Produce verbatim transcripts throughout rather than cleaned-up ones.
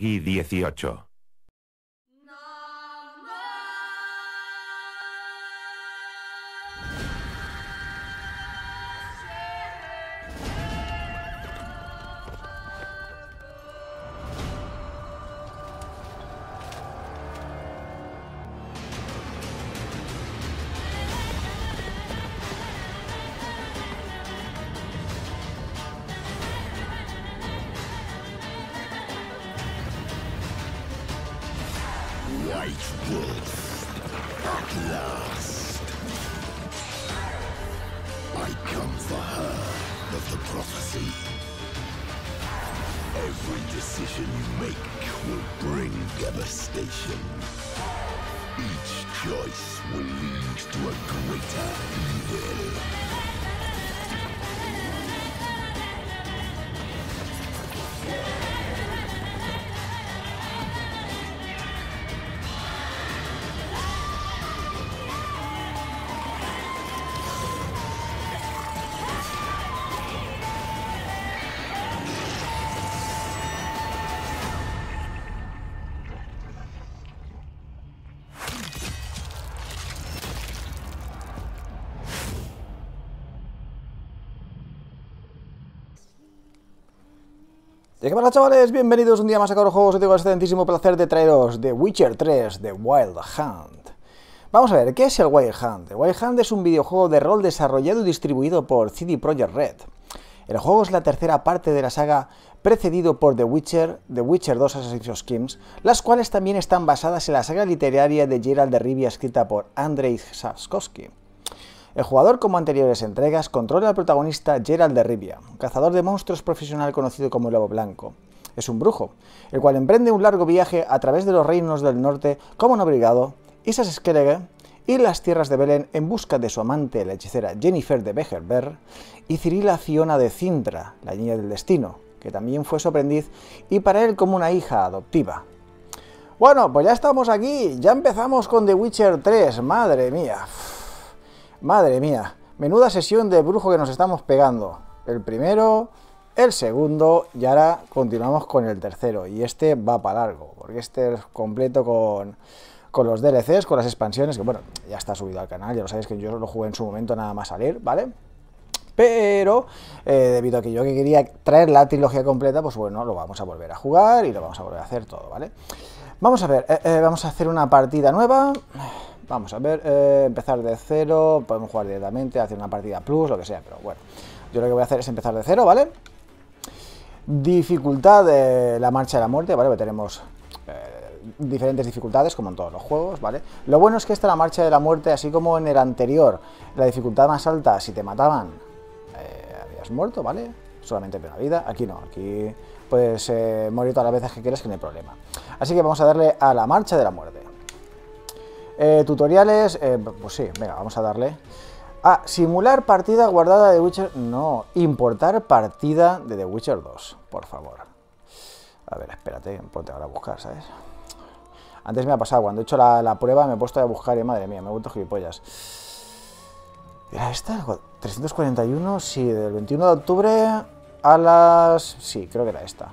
Y dieciocho. ¿Qué pasa, chavales? Bienvenidos un día más a Qr Juegos y tengo el excelentísimo placer de traeros The Witcher tres, The Wild Hunt. Vamos a ver, ¿qué es el Wild Hunt? El Wild Hunt es un videojuego de rol desarrollado y distribuido por C D Projekt Red. El juego es la tercera parte de la saga precedido por The Witcher, The Witcher dos Assassins of Kings, las cuales también están basadas en la saga literaria de Geralt de Rivia escrita por Andrzej Sapkowski. El jugador, como anteriores entregas, controla al protagonista Geralt de Rivia, un cazador de monstruos profesional conocido como el Huerto Blanco. Es un brujo, el cual emprende un largo viaje a través de los reinos del norte como Novigrado, Isas Esquerege y las tierras de Belén en busca de su amante, la hechicera Yennefer de Vengerberg, y Cirilla Fiona de Cintra, la niña del destino, que también fue su aprendiz y para él como una hija adoptiva. Bueno, pues ya estamos aquí, ya empezamos con The Witcher tres, madre mía. Madre mía, menuda sesión de brujo que nos estamos pegando. El primero, el segundo y ahora continuamos con el tercero. Y este va para largo, porque este es completo con, con los D L Cs, con las expansiones, que bueno, ya está subido al canal, ya lo sabéis que yo lo jugué en su momento nada más salir, ¿vale? Pero, eh, debido a que yo que quería traer la trilogía completa, pues bueno, lo vamos a volver a jugar y lo vamos a volver a hacer todo, ¿vale? Vamos a ver, eh, eh, vamos a hacer una partida nueva. Vamos a ver, eh, empezar de cero, podemos jugar directamente, hacer una partida plus, lo que sea, pero bueno. Yo lo que voy a hacer es empezar de cero, ¿vale? Dificultad de la marcha de la muerte, ¿vale? Porque tenemos eh, diferentes dificultades, como en todos los juegos, ¿vale? Lo bueno es que esta la marcha de la muerte, así como en el anterior, la dificultad más alta, si te mataban, eh, habías muerto, ¿vale? Solamente una vida, aquí no, aquí puedes eh, morir todas las veces que quieras, que no hay problema. Así que vamos a darle a la marcha de la muerte. Eh, tutoriales, eh, pues sí, venga, vamos a darle. Ah, simular partida guardada de Witcher... No, importar partida de The Witcher dos, por favor. A ver, espérate, ponte ahora a buscar, ¿sabes? Antes me ha pasado, cuando he hecho la, la prueba me he puesto a buscar y madre mía, me he vuelto gilipollas. ¿Era esta? trescientos cuarenta y uno, sí, del veintiuno de octubre a las... Sí, creo que era esta.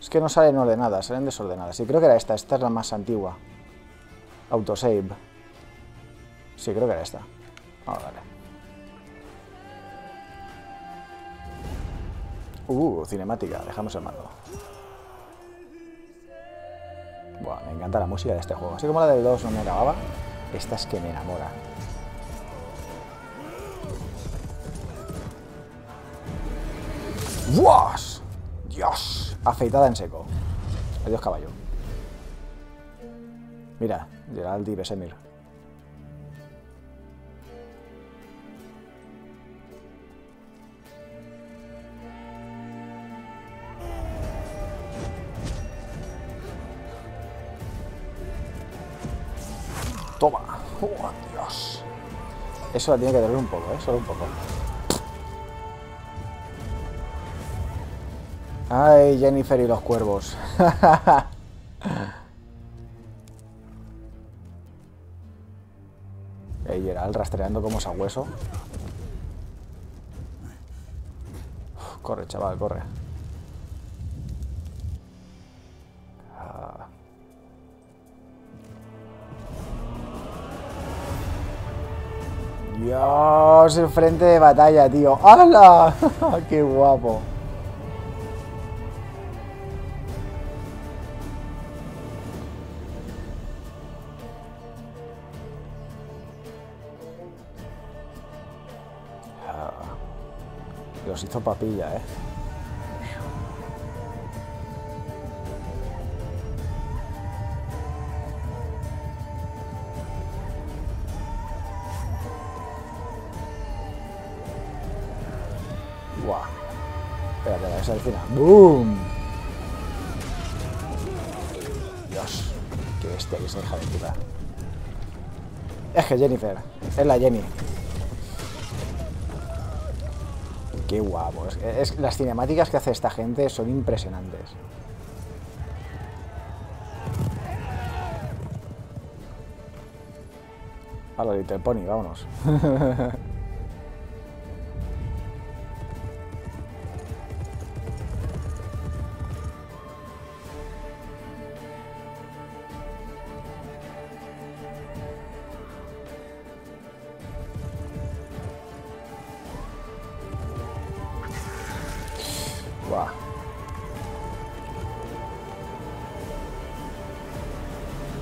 Es que no salen ordenadas, salen desordenadas. Y creo que era esta, esta es la más antigua. Autosave. Sí, creo que era esta. Vamos a darle. Uh, cinemática, dejamos el mando. Buah, me encanta la música de este juego. Así como la del dos no me acababa, esta es que me enamora. ¡Buah! ¡Dios! Afeitada en seco. Adiós, caballo. Mira, Geralt de Vesemir. Toma. Oh, Dios. Eso la tiene que doler un poco, ¿eh? Solo un poco. Ay, Yennefer y los cuervos. Ey, Geralt rastreando como sabueso. Corre, chaval, corre. Dios, el frente de batalla, tío. ¡Hala! ¡Qué guapo! Los hizo papilla, ¿eh? ¡Guau! Espera, espera, esa escena. ¡Boom! Dios, qué bestia que se deja de tirar. Es que Yennefer, es la Jenny. Qué guapo. Es, es, las cinemáticas que hace esta gente son impresionantes. A la Little Pony, vámonos.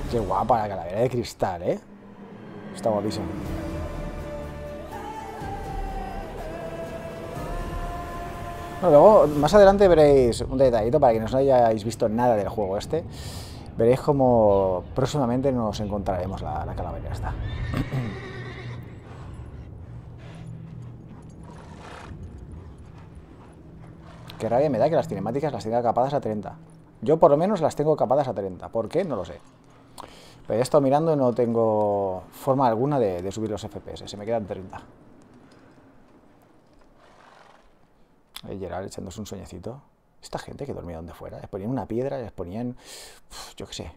Qué guapa la calavera de cristal, ¿eh? Está guapísimo. Bueno, luego, más adelante veréis un detallito para que no hayáis visto nada del juego este. Veréis cómo próximamente nos encontraremos la, la calavera esta. Qué rabia me da que las cinemáticas las tenga capadas a treinta. Yo por lo menos las tengo capadas a treinta. ¿Por qué? No lo sé. Pero he estado mirando y no tengo forma alguna de, de subir los F P S. Se me quedan treinta. Ahí Geralt echándose un sueñecito. Esta gente que dormía donde fuera. Les ponían una piedra, les ponían, uf, yo qué sé,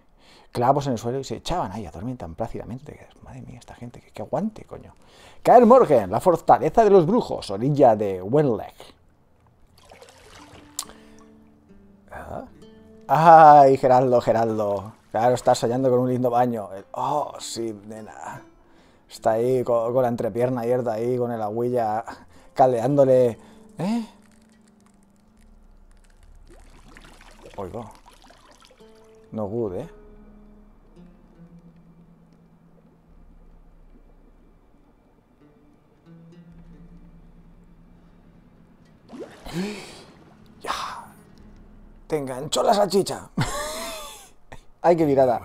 clavos en el suelo y se echaban ahí a dormir tan plácidamente. Madre mía, esta gente, que, que aguante, coño. Kaer Morhen, la fortaleza de los brujos, orilla de Wenleck. ¿Ah? ¡Ay, Geraldo, Geraldo! Claro, estás soñando con un lindo baño. Oh, sí, nena. Está ahí con, con la entrepierna abierta, ahí con el agüilla, caldeándole. ¿Eh? Oigo. No good, ¿eh? Ya. Te enganchó la salchicha. Hay que mirada.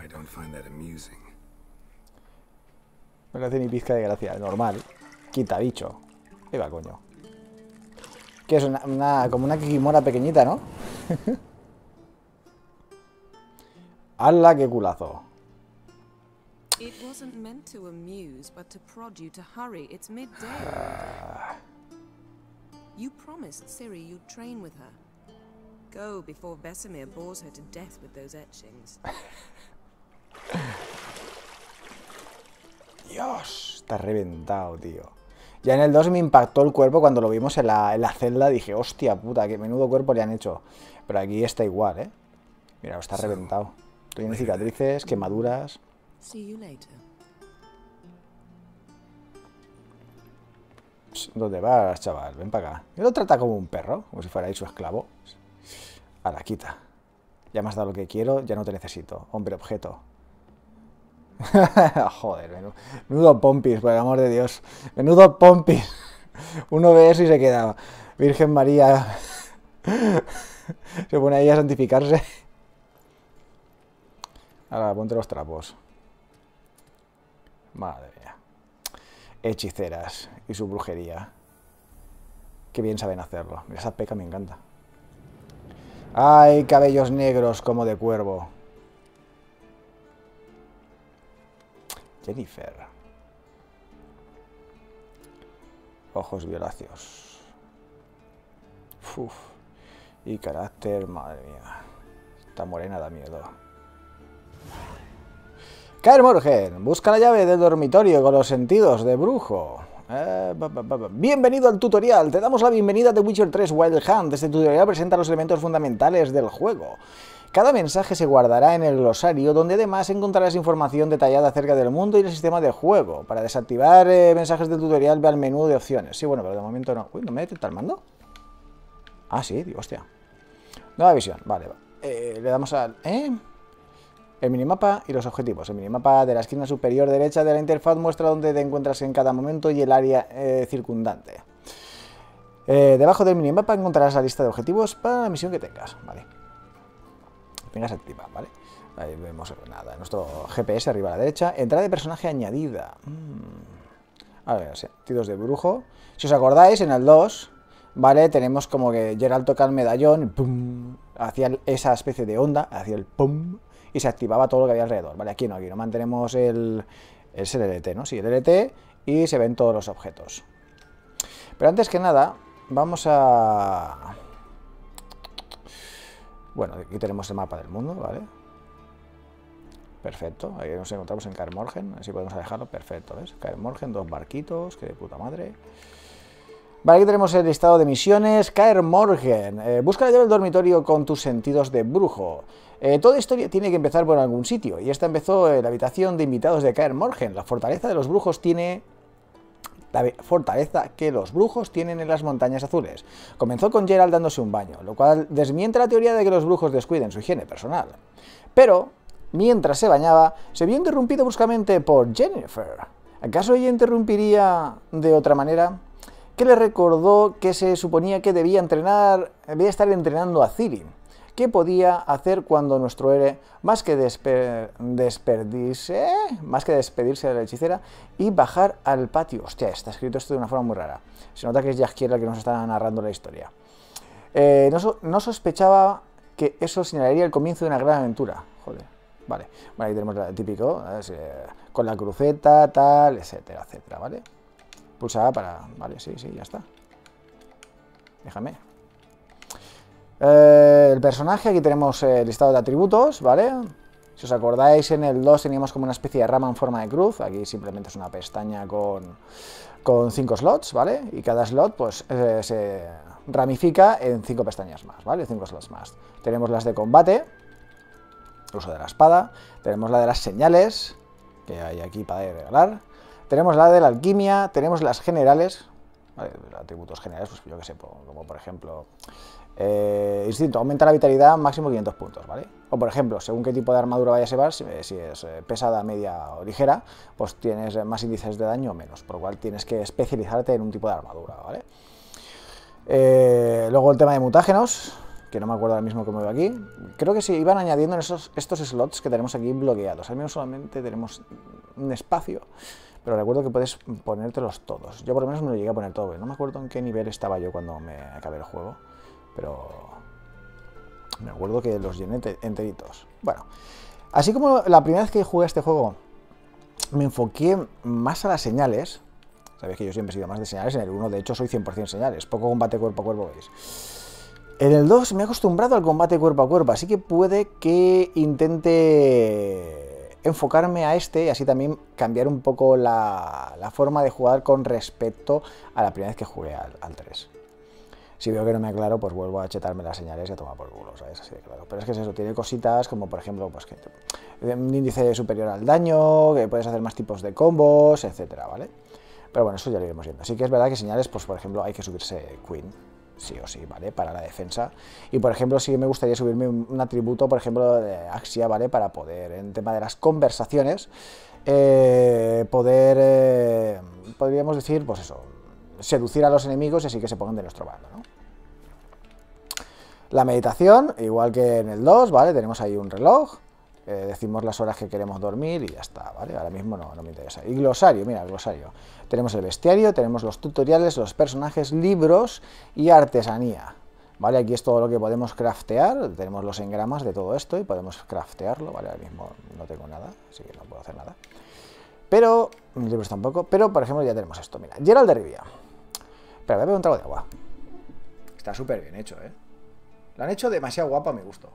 No le hace ni pizca de gracia. Normal. Quita bicho. Ahí va, coño. Que es una, una, como una Kijimora pequeñita, ¿no? ¡Hala, qué culazo! Ah. You promised Ciri you'd train with her. Go before Vesemir bores her to death with those etchings. Dios, está reventado, tío. Ya en el dos me impactó el cuerpo cuando lo vimos en la, en la celda. Dije, hostia puta, qué menudo cuerpo le han hecho. Pero aquí está igual, ¿eh? Mira, está reventado. Tiene cicatrices, quemaduras. Pss, ¿dónde vas, chaval? Ven para acá. Y lo trata como un perro, como si fuera ahí su esclavo. A la quita. Ya me has dado lo que quiero, ya no te necesito. Hombre objeto. Joder, menudo, menudo pompis, por el amor de Dios. Menudo pompis. Un O B S y se queda. Virgen María. Se pone ahí a santificarse. Ahora ponte los trapos. Madre mía. Hechiceras y su brujería. Qué bien saben hacerlo. Mira, esa peca me encanta. ¡Ay, cabellos negros como de cuervo! Yennefer. Ojos violáceos. Uf. Y carácter, madre mía. Esta morena da miedo. Kaer Morhen, busca la llave del dormitorio con los sentidos de brujo. Eh, ba, ba, ba, ba. Bienvenido al tutorial. Te damos la bienvenida de The Witcher tres Wild Hunt. Este tutorial presenta los elementos fundamentales del juego. Cada mensaje se guardará en el glosario, donde además encontrarás información detallada acerca del mundo y el sistema de juego. Para desactivar eh, mensajes del tutorial, ve al menú de opciones. Sí, bueno, pero de momento no. Uy, ¿no me detecta el mando? Ah, sí, digo, hostia. Nueva visión, vale. Va. Eh, le damos al... ¿Eh? El minimapa y los objetivos. El minimapa de la esquina superior derecha de la interfaz muestra dónde te encuentras en cada momento y el área eh, circundante. Eh, debajo del minimapa encontrarás la lista de objetivos para la misión que tengas, vale. Tengas activa, ¿vale? Ahí vemos nada. Nuestro G P S arriba a la derecha. Entrada de personaje añadida. Mm. A ver, sentidos de brujo. Si os acordáis, en el dos, ¿vale? Tenemos como que Geralt toca el medallón, pum, hacía esa especie de onda, hacía el pum, y se activaba todo lo que había alrededor, ¿vale? Aquí no, aquí no. Mantenemos el, es el L T, ¿no? Sí, el L T, y se ven todos los objetos. Pero antes que nada, vamos a... Bueno, aquí tenemos el mapa del mundo, ¿vale? Perfecto, ahí nos encontramos en Kaer Morhen, así podemos alejarlo, perfecto, ¿ves? Kaer Morhen, dos barquitos, que de puta madre. Vale, aquí tenemos el listado de misiones, Kaer Morhen, eh, busca la llave del dormitorio con tus sentidos de brujo. Eh, toda historia tiene que empezar por algún sitio, y esta empezó en la habitación de invitados de Kaer Morhen. La fortaleza de los brujos tiene... La fortaleza que los brujos tienen en las montañas azules. Comenzó con Geralt dándose un baño, lo cual desmiente la teoría de que los brujos descuiden su higiene personal. Pero, mientras se bañaba, se vio interrumpido bruscamente por Yennefer. ¿Acaso ella interrumpiría de otra manera? Que le recordó que se suponía que debía entrenar, debía estar entrenando a Ciri. ¿Qué podía hacer cuando nuestro héroe, más que despe despedirse, más que despedirse de la hechicera y bajar al patio? Hostia, está escrito esto de una forma muy rara. Se nota que es Jaskier el que nos está narrando la historia. Eh, no, so no sospechaba que eso señalaría el comienzo de una gran aventura. Joder, vale. Bueno, ahí tenemos el típico, eh, con la cruceta, tal, etcétera, etcétera, ¿vale? Pulsada para... Vale, sí, sí, ya está. Déjame. Eh, el personaje, aquí tenemos el listado de atributos, ¿vale? Si os acordáis, en el dos teníamos como una especie de rama en forma de cruz. Aquí simplemente es una pestaña con, con cinco slots, ¿vale? Y cada slot, pues, eh, se ramifica en cinco pestañas más, ¿vale? cinco slots más. Tenemos las de combate, el uso de la espada. Tenemos la de las señales, que hay aquí para regalar. Tenemos la de la alquimia, tenemos las generales, ¿vale? Atributos generales, pues yo que sé, como por ejemplo... Eh, instinto, aumenta la vitalidad máximo quinientos puntos, ¿vale? O por ejemplo, según qué tipo de armadura vayas a llevar, si, si es eh, pesada, media o ligera, pues tienes eh, más índices de daño o menos, por lo cual tienes que especializarte en un tipo de armadura, ¿vale? Eh, luego el tema de mutágenos, que no me acuerdo ahora mismo cómo veo aquí. Creo que se iban añadiendo en esos, estos slots que tenemos aquí bloqueados. Al menos solamente tenemos un espacio, pero recuerdo que puedes ponértelos todos. Yo por lo menos me lo llegué a poner todo, pero no me acuerdo en qué nivel estaba yo cuando me acabé el juego. Pero me acuerdo que los llené enteritos. Bueno, así como la primera vez que jugué a este juego me enfoqué más a las señales. Sabéis que yo siempre he sido más de señales. En el uno, de hecho, soy cien por cien señales. Poco combate cuerpo a cuerpo, veis. En el dos me he acostumbrado al combate cuerpo a cuerpo. Así que puede que intente enfocarme a este. Y así también cambiar un poco la, la forma de jugar con respecto a la primera vez que jugué al, al tres. Si veo que no me aclaro, pues vuelvo a chetarme las señales y a tomar por culo, ¿sabes? Así de claro. Pero es que es eso, tiene cositas como, por ejemplo, pues que un índice superior al daño, que puedes hacer más tipos de combos, etcétera, ¿vale? Pero bueno, eso ya lo iremos viendo. Así que es verdad que señales, pues por ejemplo, hay que subirse Queen, sí o sí, ¿vale? Para la defensa. Y por ejemplo, sí me gustaría subirme un atributo, por ejemplo, de Axia, ¿vale? Para poder, en tema de las conversaciones, eh, poder, eh, podríamos decir, pues eso, seducir a los enemigos y así que se pongan de nuestro bando, ¿no? La meditación, igual que en el dos, ¿vale? Tenemos ahí un reloj, eh, decimos las horas que queremos dormir y ya está, ¿vale? Ahora mismo no, no me interesa. Y glosario, mira, el glosario. Tenemos el bestiario, tenemos los tutoriales, los personajes, libros y artesanía, ¿vale? Aquí es todo lo que podemos craftear, tenemos los engramas de todo esto y podemos craftearlo, ¿vale? Ahora mismo no tengo nada, así que no puedo hacer nada. Pero, mis libros tampoco, pero por ejemplo ya tenemos esto, mira, Geralt de Rivia. Pero voy a beber un trago de agua. Está súper bien hecho, ¿eh? Lo han hecho demasiado guapo a mi gusto.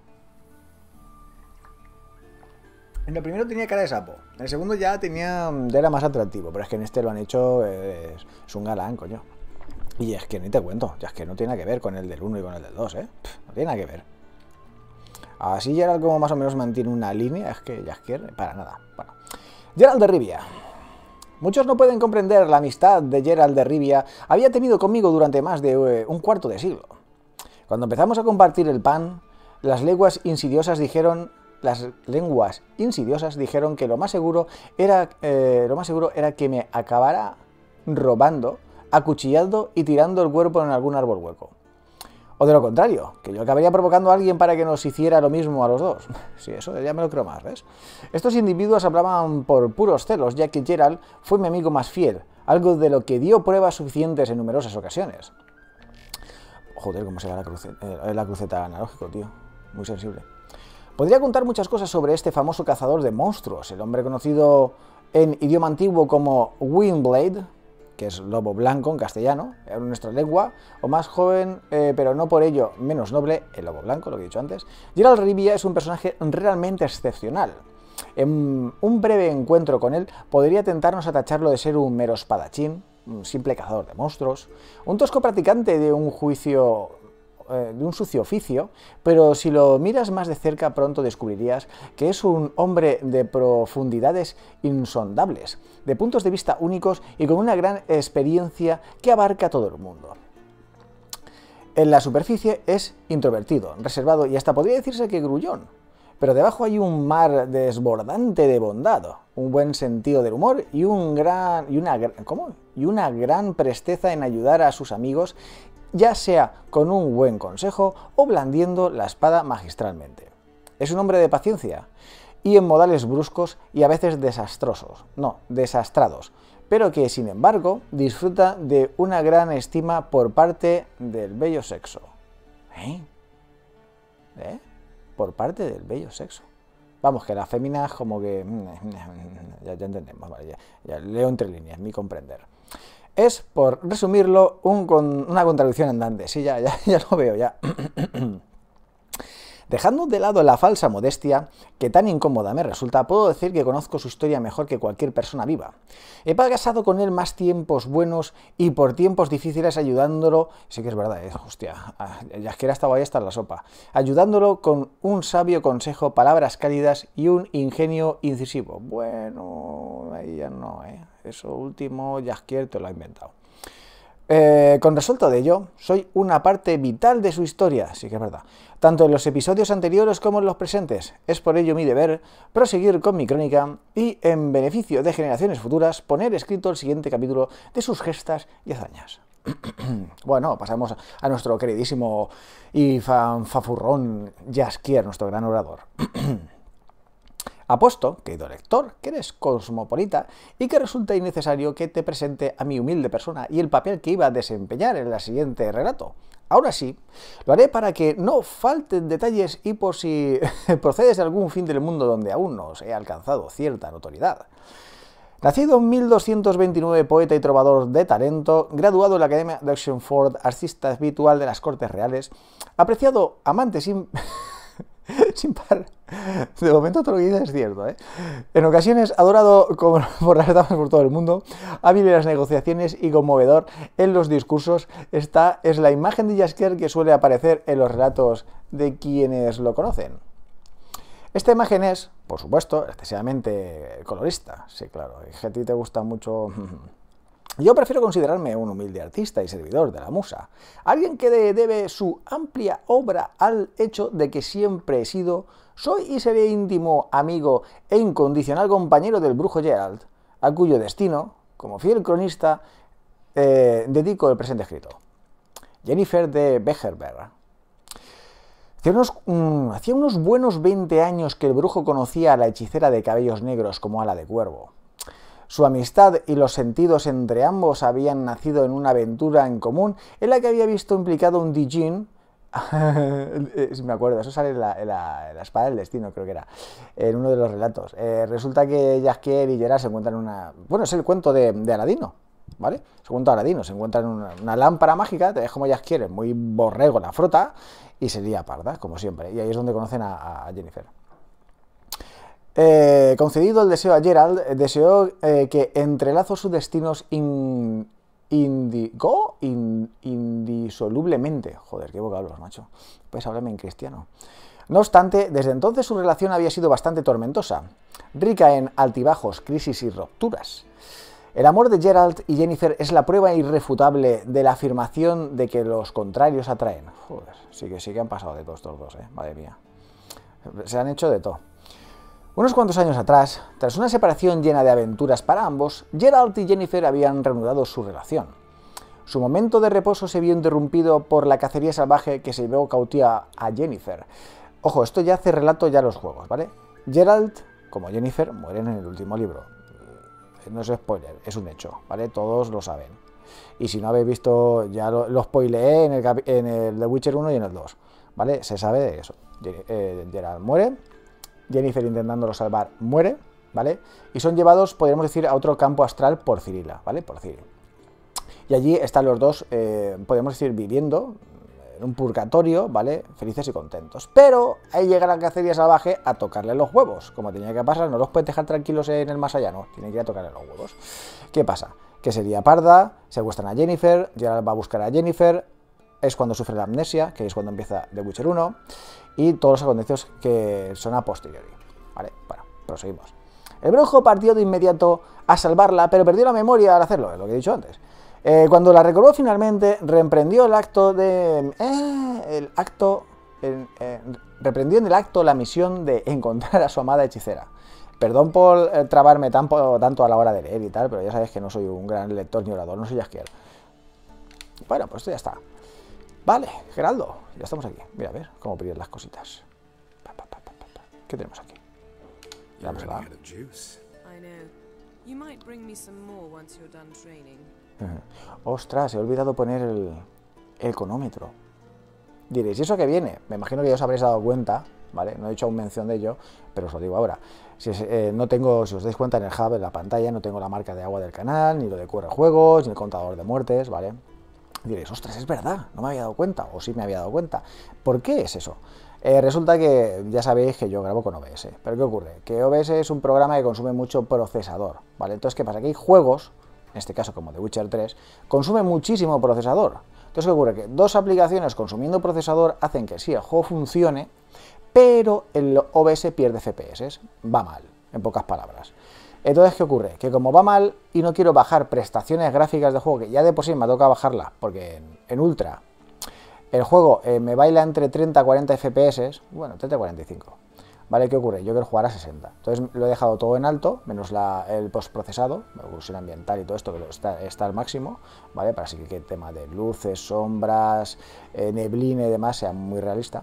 En el primero tenía cara de sapo. En el segundo ya tenía... ya era más atractivo. Pero es que en este lo han hecho... Eh, es un galán, coño. Y es que ni te cuento. Ya es que no tiene nada que ver con el del uno y con el del dos, ¿eh? Pff, no tiene nada que ver. Así Geralt como más o menos mantiene una línea, es que Jaskier, para nada. Bueno, Geralt de Rivia. Muchos no pueden comprender la amistad de Geralt de Rivia había tenido conmigo durante más de eh, un cuarto de siglo. Cuando empezamos a compartir el pan, las lenguas insidiosas dijeron, las lenguas insidiosas dijeron que lo más seguro era, eh, lo más seguro era que me acabara robando, acuchillando y tirando el cuerpo en algún árbol hueco. O de lo contrario, que yo acabaría provocando a alguien para que nos hiciera lo mismo a los dos. Sí, eso ya me lo creo más, ¿ves? Estos individuos hablaban por puros celos, ya que Geralt fue mi amigo más fiel, algo de lo que dio pruebas suficientes en numerosas ocasiones. Joder, cómo se da la, cruce, eh, la cruceta analógico, tío. Muy sensible. Podría contar muchas cosas sobre este famoso cazador de monstruos, el hombre conocido en idioma antiguo como Windblade, que es lobo blanco en castellano, en nuestra lengua, o más joven, eh, pero no por ello menos noble, el lobo blanco, lo que he dicho antes. Geralt de Rivia es un personaje realmente excepcional. En un breve encuentro con él podría tentarnos a tacharlo de ser un mero espadachín, un simple cazador de monstruos, un tosco practicante de un juicio, eh, de un sucio oficio, pero si lo miras más de cerca pronto descubrirías que es un hombre de profundidades insondables, de puntos de vista únicos y con una gran experiencia que abarca todo el mundo. En la superficie es introvertido, reservado y hasta podría decirse que grullón, pero debajo hay un mar desbordante de bondad, un buen sentido del humor y, un gran, y, una, ¿cómo? y una gran presteza en ayudar a sus amigos, ya sea con un buen consejo o blandiendo la espada magistralmente. Es un hombre de paciencia y en modales bruscos y a veces desastrosos, no, desastrados, pero que sin embargo disfruta de una gran estima por parte del bello sexo. ¿Eh? ¿Eh? Por parte del bello sexo. Vamos, que las féminas como que... Ya, ya entendemos, vale, ya, ya leo entre líneas, mi comprender. Es, por resumirlo, un con, una contradicción andante. Sí, ya, ya, ya lo veo, ya. Dejando de lado la falsa modestia, que tan incómoda me resulta, puedo decir que conozco su historia mejor que cualquier persona viva. He pasado con él más tiempos buenos y por tiempos difíciles ayudándolo... Sí que es verdad, eh, hostia, ya que era estaba ahí hasta la sopa. Ayudándolo con un sabio consejo, palabras cálidas y un ingenio incisivo. Bueno, ahí ya no, eh. Eso último, Jaskier te lo ha inventado. Eh, con resuelto de ello, soy una parte vital de su historia, sí que es verdad, tanto en los episodios anteriores como en los presentes. Es por ello mi deber proseguir con mi crónica y, en beneficio de generaciones futuras, poner escrito el siguiente capítulo de sus gestas y hazañas. Bueno, pasamos a nuestro queridísimo y fanfafurrón Jaskier, nuestro gran orador. Apuesto, querido lector, que eres cosmopolita y que resulta innecesario que te presente a mi humilde persona y el papel que iba a desempeñar en el siguiente relato. Ahora sí, lo haré para que no falten detalles y por si procedes de algún fin del mundo donde aún no se ha alcanzado cierta notoriedad. Nacido en mil doscientos veintinueve, poeta y trovador de talento, graduado en la Academia de Oxford, artista habitual de las Cortes Reales, apreciado amante sin... sin par. De momento todo lo que dice es cierto, ¿eh? En ocasiones adorado como por las damas por todo el mundo, hábil en las negociaciones y conmovedor en los discursos, esta es la imagen de Jaskier que suele aparecer en los relatos de quienes lo conocen. Esta imagen es, por supuesto, excesivamente colorista. Sí, claro, que a ti te gusta mucho... Yo prefiero considerarme un humilde artista y servidor de la musa, alguien que debe su amplia obra al hecho de que siempre he sido, soy y seré íntimo amigo e incondicional compañero del brujo Geralt, a cuyo destino, como fiel cronista, eh, dedico el presente escrito. Yennefer de Vengerberg. Hacía unos, mmm, hacía unos buenos veinte años que el brujo conocía a la hechicera de cabellos negros como ala de cuervo. Su amistad y los sentidos entre ambos habían nacido en una aventura en común en la que había visto implicado un Djinn, si me acuerdo, eso sale en la, en, la, en la espada del destino, creo que era, en uno de los relatos. Eh, resulta que Jaskier y Geralt se encuentran en una... Bueno, es el cuento de, de Aladino, ¿vale? Es el cuento de Aladino, se encuentran en una, una lámpara mágica, te ves como Jaskier es muy borrego, la frota, y se lía parda, como siempre. Y ahí es donde conocen a, a Yennefer. Eh, concedido el deseo a Geralt, deseó eh, que entrelazó sus destinos in, indigo, in, indisolublemente. Joder, qué vocablos, macho. Puedes hablarme en cristiano. No obstante, desde entonces su relación había sido bastante tormentosa, rica en altibajos, crisis y rupturas. El amor de Geralt y Yennefer es la prueba irrefutable de la afirmación de que los contrarios atraen. Joder, sí que sí que han pasado de todos estos dos, eh, madre mía. Se han hecho de todo. Unos cuantos años atrás, tras una separación llena de aventuras para ambos, Geralt y Yennefer habían reanudado su relación. Su momento de reposo se vio interrumpido por la cacería salvaje que se llevó cautiva a Yennefer. Ojo, esto ya hace relato ya los juegos, ¿vale? Geralt, como Yennefer, mueren en el último libro. No es spoiler, es un hecho, ¿vale? Todos lo saben. Y si no habéis visto, ya lo, lo spoileé en el, en el The Witcher uno y en el dos, ¿vale? Se sabe de eso. Ger eh, Geralt muere, Yennefer intentándolo salvar muere, ¿vale? Y son llevados, podríamos decir, a otro campo astral por Cirilla, ¿vale? Por Cirilla. Y allí están los dos, eh, podemos decir, viviendo en un purgatorio, ¿vale? Felices y contentos. Pero ahí llega la cacería salvaje a tocarle los huevos. Como tenía que pasar, no los puedes dejar tranquilos en el más allá, no. Tienen que ir a tocarle los huevos. ¿Qué pasa? Que sería parda, secuestran a Yennefer, Geralt va a buscar a Yennefer, es cuando sufre la amnesia, que es cuando empieza The Witcher uno, y todos los acontecimientos que son a posteriori. Vale, bueno, proseguimos. El brujo partió de inmediato a salvarla, pero perdió la memoria al hacerlo, es lo que he dicho antes. Eh, cuando la recobró finalmente, reemprendió el acto de... Eh, el acto... Eh, eh, reprendió en el acto la misión de encontrar a su amada hechicera. Perdón por eh, trabarme tan, por, tanto a la hora de leer y tal, pero ya sabéis que no soy un gran lector ni orador, no soy Jaskier. Bueno, pues esto ya está. Vale, Geraldo, ya estamos aquí. Mira, a ver cómo pillar las cositas. Pa, pa, pa, pa, pa. ¿Qué tenemos aquí? Ya me va. Ostras, he olvidado poner el, el cronómetro. Diréis, ¿y eso qué viene? Me imagino que ya os habréis dado cuenta, ¿vale? No he hecho aún mención de ello, pero os lo digo ahora. Si, es, eh, no tengo, si os dais cuenta, en el hub, en la pantalla, no tengo la marca de agua del canal, ni lo de Q R Juegos, ni el contador de muertes, ¿vale? Diréis, ostras, es verdad, no me había dado cuenta, o sí me había dado cuenta. ¿Por qué es eso? Eh, resulta que ya sabéis que yo grabo con O B S, pero ¿qué ocurre? Que O B S es un programa que consume mucho procesador, ¿vale? Entonces, ¿qué pasa? Que hay juegos, en este caso como The Witcher tres, consume muchísimo procesador. Entonces, ¿qué ocurre? Que dos aplicaciones consumiendo procesador hacen que sí, el juego funcione, pero el O B S pierde F P S, va mal, en pocas palabras. Entonces, ¿qué ocurre? Que como va mal y no quiero bajar prestaciones gráficas del juego, que ya de por sí me toca bajarlas, porque en, en Ultra el juego eh, me baila entre treinta a cuarenta F P S, bueno, treinta a cuarenta y cinco, ¿vale? ¿Qué ocurre? Yo quiero jugar a sesenta, entonces lo he dejado todo en alto, menos la, el postprocesado, la evolución ambiental y todo esto, que está, está al máximo, ¿vale? Para así que el tema de luces, sombras, eh, neblina y demás sea muy realista,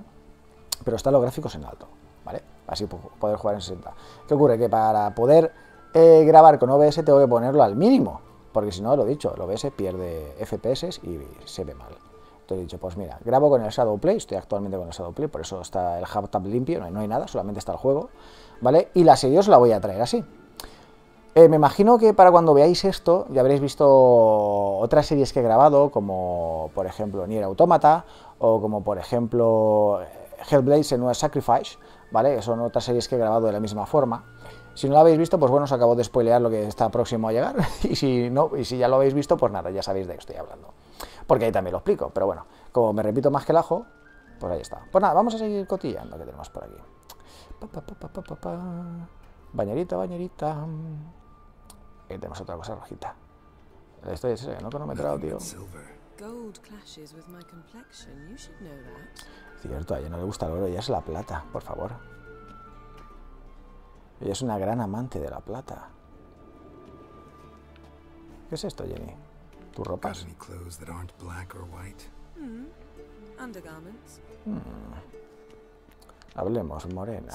pero están los gráficos en alto, ¿vale? Así poder jugar en sesenta. ¿Qué ocurre? Que para poder... Eh, grabar con O B S tengo que ponerlo al mínimo, porque si no, lo dicho, el O B S pierde F P S y se ve mal. Entonces he dicho, pues mira, grabo con el Shadowplay, estoy actualmente con el Shadowplay, por eso está el hub tab limpio, no hay, no hay nada, solamente está el juego, ¿vale? Y la serie os la voy a traer así. Eh, me imagino que para cuando veáis esto ya habréis visto otras series que he grabado, como por ejemplo NieR Automata, o como por ejemplo Hellblade: Senua's Sacrifice, ¿vale? Que son otras series que he grabado de la misma forma. Si no lo habéis visto, pues bueno, os acabo de spoilear lo que está próximo a llegar. Y si no, y si ya lo habéis visto, pues nada, ya sabéis de qué estoy hablando. Porque ahí también lo explico. Pero bueno, como me repito más que el ajo, pues ahí está. Pues nada, vamos a seguir cotillando que tenemos por aquí. Pa, pa, pa, pa, pa, pa. Bañerita, bañerita. Aquí tenemos otra cosa rojita. Esto es no cronometrado, tío. Cierto, a ella no le gusta el oro, ella es la plata, por favor. Ella es una gran amante de la plata. ¿Qué es esto, Jenny? ¿Tu ropa? Hmm. Hablemos, morena.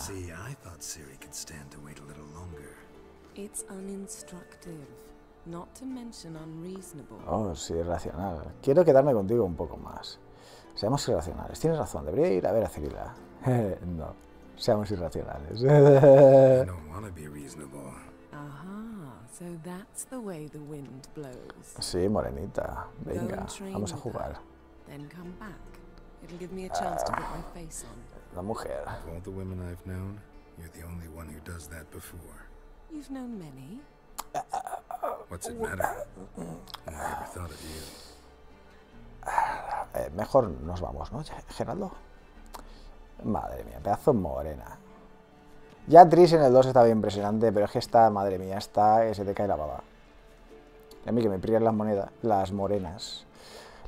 Oh, sí, irracional. Quiero quedarme contigo un poco más. Seamos irracionales. Tienes razón, debería ir a ver a Cirilla. No. Seamos irracionales. Sí, morenita. Venga, vamos a jugar. Ah, la mujer. Eh, mejor nos vamos, ¿no, Geraldo? Madre mía, pedazo morena. Ya Triss en el dos estaba bien impresionante, pero es que esta, madre mía, esta que se te cae la baba. Y a mí que me pillan las monedas, las morenas.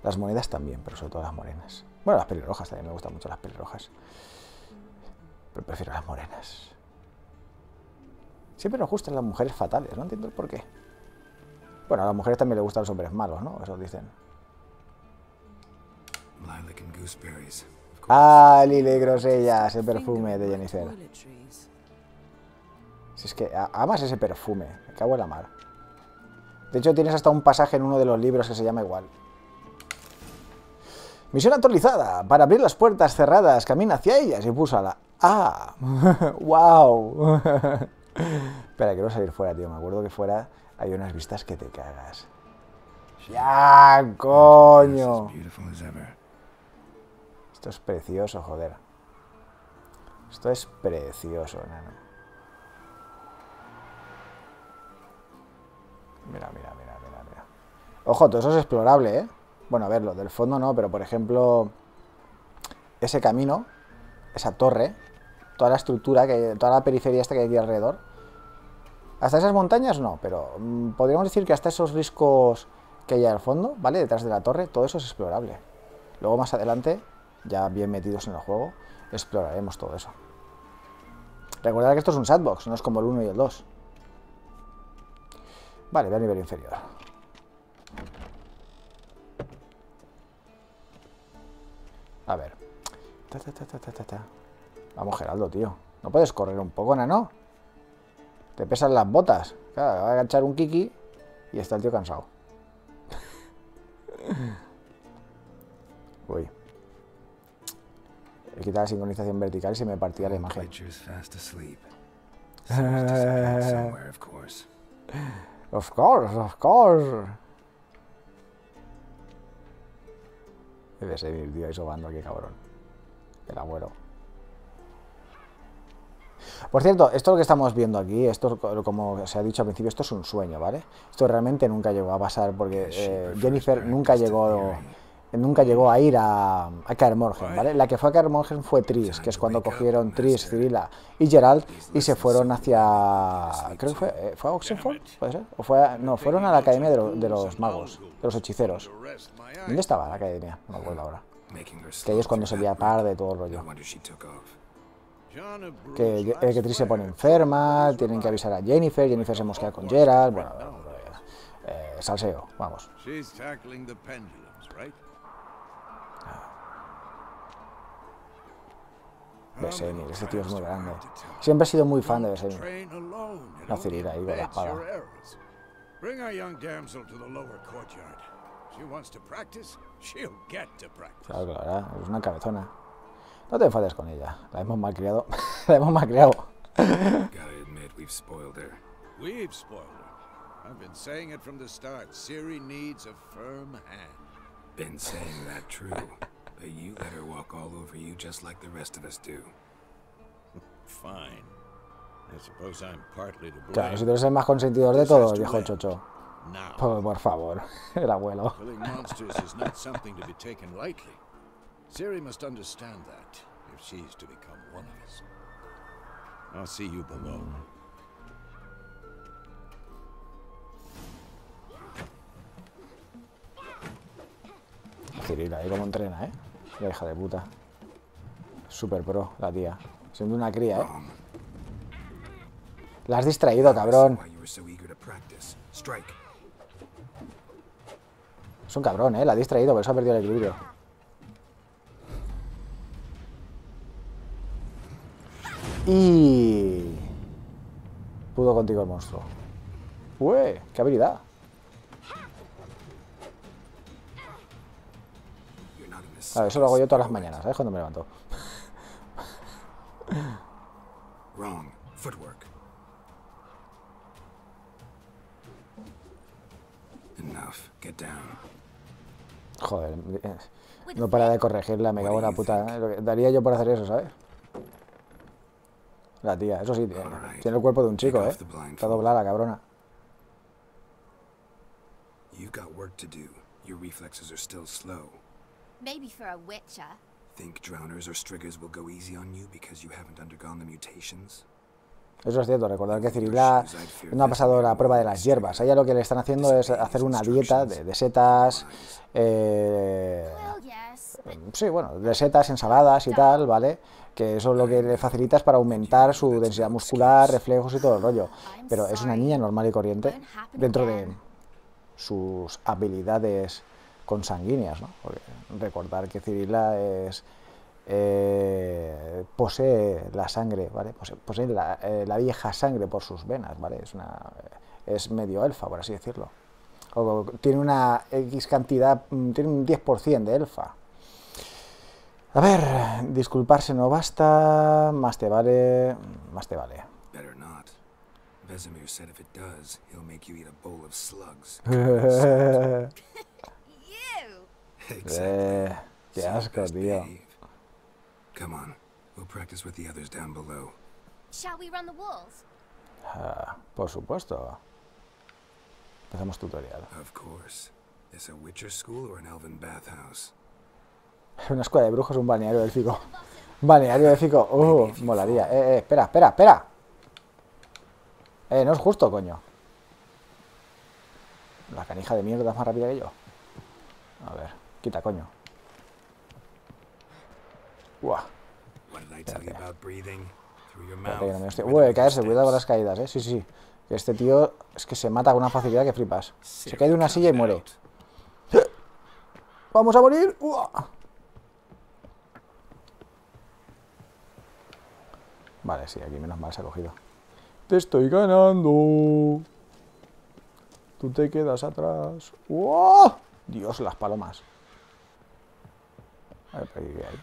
Las monedas también, pero sobre todo las morenas. Bueno, las pelirrojas también, me gustan mucho las pelirrojas. Pero prefiero las morenas. Siempre nos gustan las mujeres fatales, no entiendo el por qué. Bueno, a las mujeres también les gustan los hombres malos, ¿no? Eso dicen. Ah, Lily Grosellas, el perfume de Yennefer. Si es que amas ese perfume, me cago en la mar. De hecho, tienes hasta un pasaje en uno de los libros que se llama igual. Misión actualizada. Para abrir las puertas cerradas, camina hacia ellas y púsala. ¡Ah! ¡Wow! Espera, quiero salir fuera, tío. Me acuerdo que fuera hay unas vistas que te cagas. ¡Ya, coño! Esto es precioso, joder. Esto es precioso, nano. Mira, mira, mira, mira, mira. Ojo, todo eso es explorable, ¿eh? Bueno, a ver, lo del fondo no, pero por ejemplo, ese camino, esa torre, toda la estructura, que, toda la periferia esta que hay aquí alrededor. Hasta esas montañas no, pero mmm, podríamos decir que hasta esos riscos que hay al fondo, ¿vale? Detrás de la torre, todo eso es explorable. Luego más adelante, ya bien metidos en el juego, exploraremos todo eso. Recordad que esto es un sandbox, no es como el uno y el dos. Vale, ve al nivel inferior. A ver. Ta, ta, ta, ta, ta, ta. Vamos, Geraldo, tío. ¿No puedes correr un poco, nano? Te pesan las botas. Claro, va a agachar un kiki y está el tío cansado. Uy. He quitado la sincronización vertical y se me partía la imagen. Of course, of course. Debe seguir, tío, ahí sobando aquí, cabrón. El abuelo. Por cierto, esto que estamos viendo aquí, esto, como se ha dicho al principio, esto es un sueño, ¿vale? Esto realmente nunca llegó a pasar porque eh, Yennefer nunca llegó... Nunca llegó a ir a, a Kaer Morhen, ¿vale? La que fue a Kaer Morhen fue Triss, que es cuando cogieron Triss, Cirilla y Geralt y se fueron hacia... Creo que fue, eh, ¿fue a Oxford, ¿puede ser? O fue a, no, fueron a la Academia de, lo, de los Magos, de los Hechiceros. ¿Dónde estaba la Academia? No me acuerdo ahora. Que ahí es cuando se veía par de todo el rollo. Que, eh, que Triss se pone enferma, tienen que avisar a Yennefer, Yennefer se mosquea con Geralt, bueno... Eh, salseo, vamos. Vesemir, este tío es muy grande. Siempre he sido muy fan de Vesemir. No, Cirilla ahí con la espada. Claro, claro, es una cabezona. No te enfades con ella. La hemos malcriado. La hemos malcriado. Been saying that true, but you let her walk all over you just like the rest of us do. Fine. I suppose I'm partly to blame. Claro, si tú eres el más consentidor de todos, viejo chocho. Por, por favor, el abuelo. Killing monsters is not something to be taken lightly. Ciri must understand that if she's to become one of us. I'll see you below. Cirilla, ahí como entrena, ¿eh? La hija de puta. Super pro, la tía. Siendo una cría, ¿eh? La has distraído, cabrón. Es un cabrón, ¿eh? La ha distraído, por eso ha perdido el equilibrio. Y... pudo contigo el monstruo. ¡Ué! ¡Qué habilidad! Claro, eso lo hago yo todas las mañanas, ¿sabes? Cuando me levanto. Wrong footwork. Enough, get down. Joder, no para de corregirla, me cago en la puta. Lo que daría yo por hacer eso, ¿sabes? La tía, eso sí, tiene, tiene el cuerpo de un chico, ¿eh? Está doblada, cabrona. You've got work to do. Your reflexes are still slow. Maybe for a witcher, Think drowners or striggers will go easy on you because you haven't undergone the mutations. Eso es cierto, recordad que Cirilla no ha pasado la prueba de las hierbas. A ella lo que le están haciendo es hacer una dieta de, de setas, eh, sí, bueno, de setas, ensaladas y tal, ¿vale? Que eso es lo que le facilita es para aumentar su densidad muscular, reflejos y todo el rollo. Pero es una niña normal y corriente dentro de sus habilidades consanguíneas, ¿no? Porque recordar que Cirilla es... Eh, posee la sangre, ¿vale? Posee, posee la, eh, la vieja sangre por sus venas, ¿vale? Es una, es medio elfa, por así decirlo. O, o, tiene una X cantidad, tiene un diez por ciento de elfa. A ver, disculparse no basta, más te vale, más te vale. Vesemir said if it does, he'll make you eat a bowl of slugs. Eh, qué asco, tío. Come on, we'll practice with the others down below. Shall we run the walls? Ah, por supuesto. Empezamos tutorial. Of course. Is a witcher school or an elven bathhouse? Una escuela de brujos, un balneario élfico. Balneario élfico. Oh, molaría. Eh, eh, espera, espera, espera. Eh, no es justo, coño. La canija de mierda es más rápida que yo. A ver, quita, coño. Uah. Uy, caerse, cuidado con las caídas, eh. Sí, sí. Este tío es que se mata con una facilidad que flipas. Se cae de una silla y muere. ¡Vamos a morir! Uah. Vale, sí, aquí menos mal se ha cogido. ¡Te estoy ganando! Tú te quedas atrás. ¡Uah! Dios, las palomas. A ver, ¿qué hay?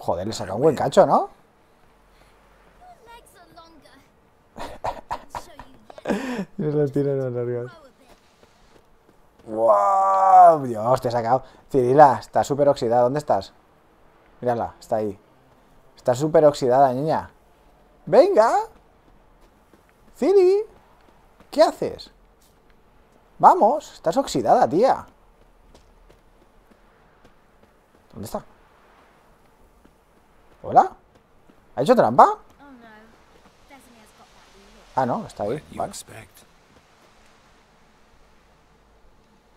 Joder, le saca un buen cacho, ¿no? Tienes las tiras largas. ¡Wow! Dios, te he sacado. Cirilla, está súper oxidada. ¿Dónde estás? Mírala, está ahí. Está súper oxidada, niña. ¡Venga! Ciri, ¿qué haces? Vamos, estás oxidada, tía. ¿Dónde está? ¿Hola? ¿Ha hecho trampa? Ah, no, está ahí. Vale.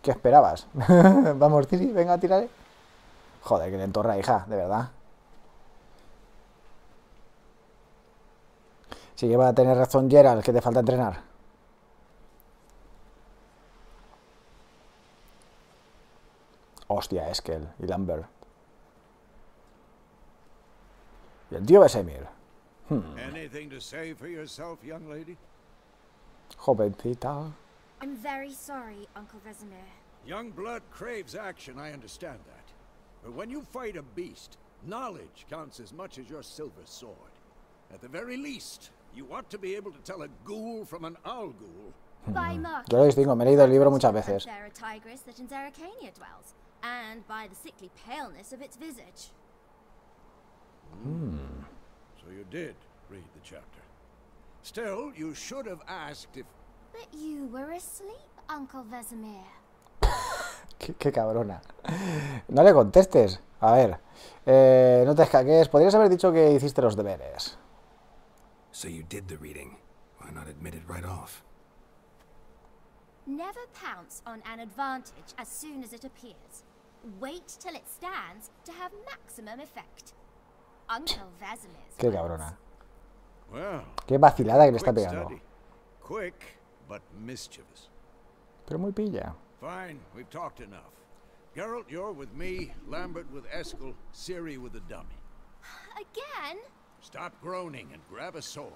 ¿Qué esperabas? Vamos, Ciri, venga, tiraré. Joder, que le entorra, hija, de verdad. Sí que va a tener razón Geralt, que te falta entrenar. Hostia, Eskel y Lambert. Y el tío Vesemir. Hmm. Jovencita. I'm very sorry, Uncle Vesemir. Young blood craves action, I understand that. But when you fight a beast, knowledge counts as much as your silver sword. At the very least, you ought to be able to tell a ghoul from an owl ghoul. Hmm. Yo lo distingo, me he leído el libro muchas veces. And by the sickly paleness of its visage. Hmm. So you did read the chapter. Still, you should have asked if... But you were asleep, Uncle Vesemir. qué, qué cabrona. No le contestes. A ver, eh, no te escaques. Podrías haber dicho que hiciste los deberes. So you did the reading. Why not admit it right off? Never pounce on an advantage as soon as it appears. Wait till it stands to have maximum effect. Qué cabrona. Qué vacilada que le está pegando. Pero muy pilla. Fine, we've talked enough. Geralt, you're with me, Lambert with Eskel, Ciri with the dummy. Again? Stop groaning and grab a sword.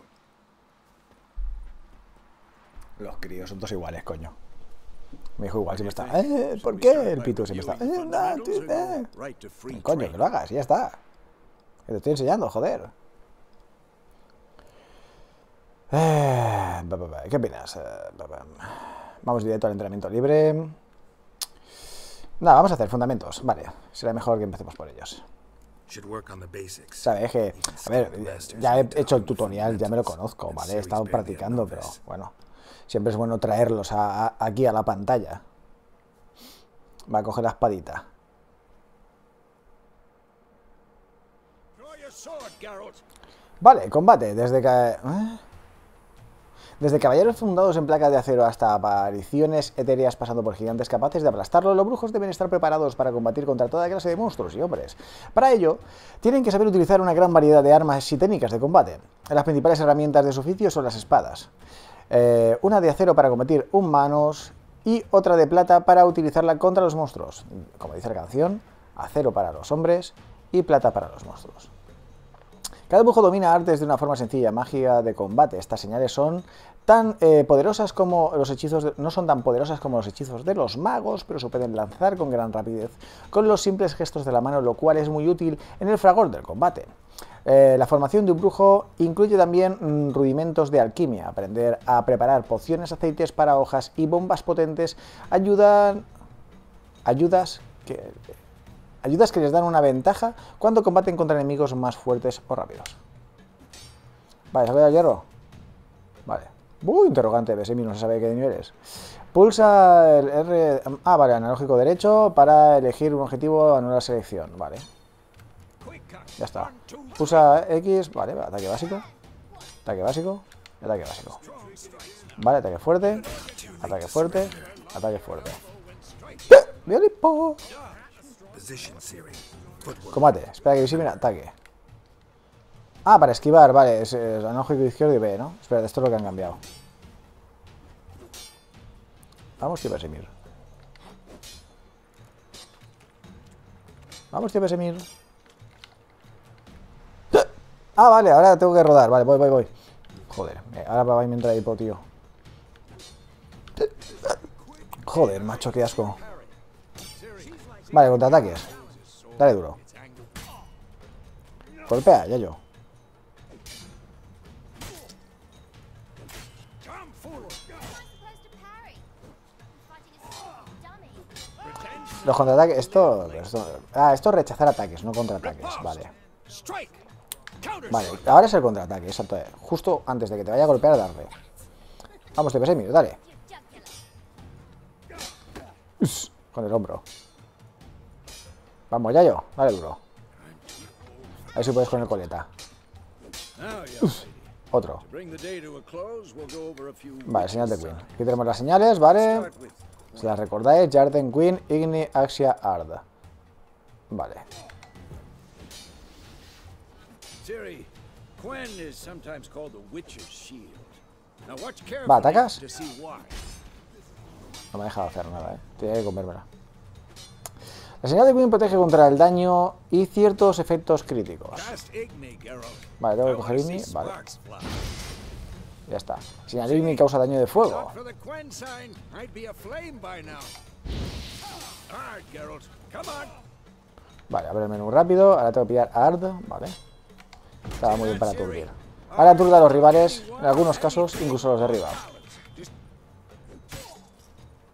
Los críos son todos iguales, coño. Mi hijo igual siempre está. Eh, ¿por qué el pito siempre está? Eh, no, tío, eh. Coño, que lo hagas, ya está. Te estoy enseñando, joder. ¿Qué opinas? Vamos directo al entrenamiento libre. Nada, vamos a hacer fundamentos. Vale, será mejor que empecemos por ellos. Sabes que, a ver, ya he hecho el tutorial, ya me lo conozco, ¿vale? He estado practicando, pero bueno, siempre es bueno traerlos a, a, aquí a la pantalla. Va a coger la espadita. Vale, combate. Desde que... ¿Eh? Desde caballeros fundados en placas de acero hasta apariciones etéreas pasando por gigantes capaces de aplastarlos, los brujos deben estar preparados para combatir contra toda clase de monstruos y hombres. Para ello, tienen que saber utilizar una gran variedad de armas y técnicas de combate. Las principales herramientas de su oficio son las espadas. Eh, una de acero para combatir humanos y otra de plata para utilizarla contra los monstruos. Como dice la canción, acero para los hombres y plata para los monstruos. Cada brujo domina artes de una forma sencilla, magia de combate. Estas señales son tan eh, poderosas como los hechizos de, no son tan poderosas como los hechizos de los magos, pero se pueden lanzar con gran rapidez con los simples gestos de la mano, lo cual es muy útil en el fragor del combate. Eh, la formación de un brujo incluye también mmm, rudimentos de alquimia. Aprender a preparar pociones, aceites para hojas y bombas potentes ayudan ayudas que... Ayudas que les dan una ventaja cuando combaten contra enemigos más fuertes o rápidos. Vale, ¿se ha quedado el hierro? Vale. Uh, interrogante, Vesemir, no se sabe qué nivel es. Pulsa el R... Ah, vale, analógico derecho para elegir un objetivo, anular selección. Vale. Ya está. Pulsa X, vale, ataque básico. Ataque básico, ataque básico. Vale, ataque fuerte, ataque fuerte, ataque fuerte. ¡Violipo! Combate, espera que visible ataque. Ah, para esquivar, vale, es, es analógico izquierdo y B, ¿no? Espera, esto es lo que han cambiado. Vamos, tío Vesemir. Vamos, tío Vesemir. Ah, vale, ahora tengo que rodar, vale, voy, voy, voy. Joder, ahora va a entrar hipo, tío. Joder, macho, qué asco. Vale, contraataques. Dale duro. Golpea, ya yo. Los contraataques... Esto, esto... Ah, esto es rechazar ataques, no contraataques. Vale. Vale, ahora es el contraataque, exacto. Justo antes de que te vaya a golpear, darle. Vamos, te Vesemir, dale. Uf, con el hombro. Vamos, Yayo, dale duro. A ver si puedes con el coleta. Uf, otro. Vale, señal de Queen. Aquí tenemos las señales, ¿vale? Si las recordáis, Jarden, Queen, Igni, Axia, Arda. Vale. Va, ¿atacas? No me ha dejado hacer nada, eh. Tenía que comérmela. La señal de Queen protege contra el daño y ciertos efectos críticos. Vale, tengo que coger Igni. Vale. Ya está. Señal de Igni causa daño de fuego. Vale, abre el menú rápido. Ahora tengo que pillar a Ard. Vale. Estaba muy bien para aturdir. Ahora aturda a los rivales, en algunos casos, incluso los de arriba.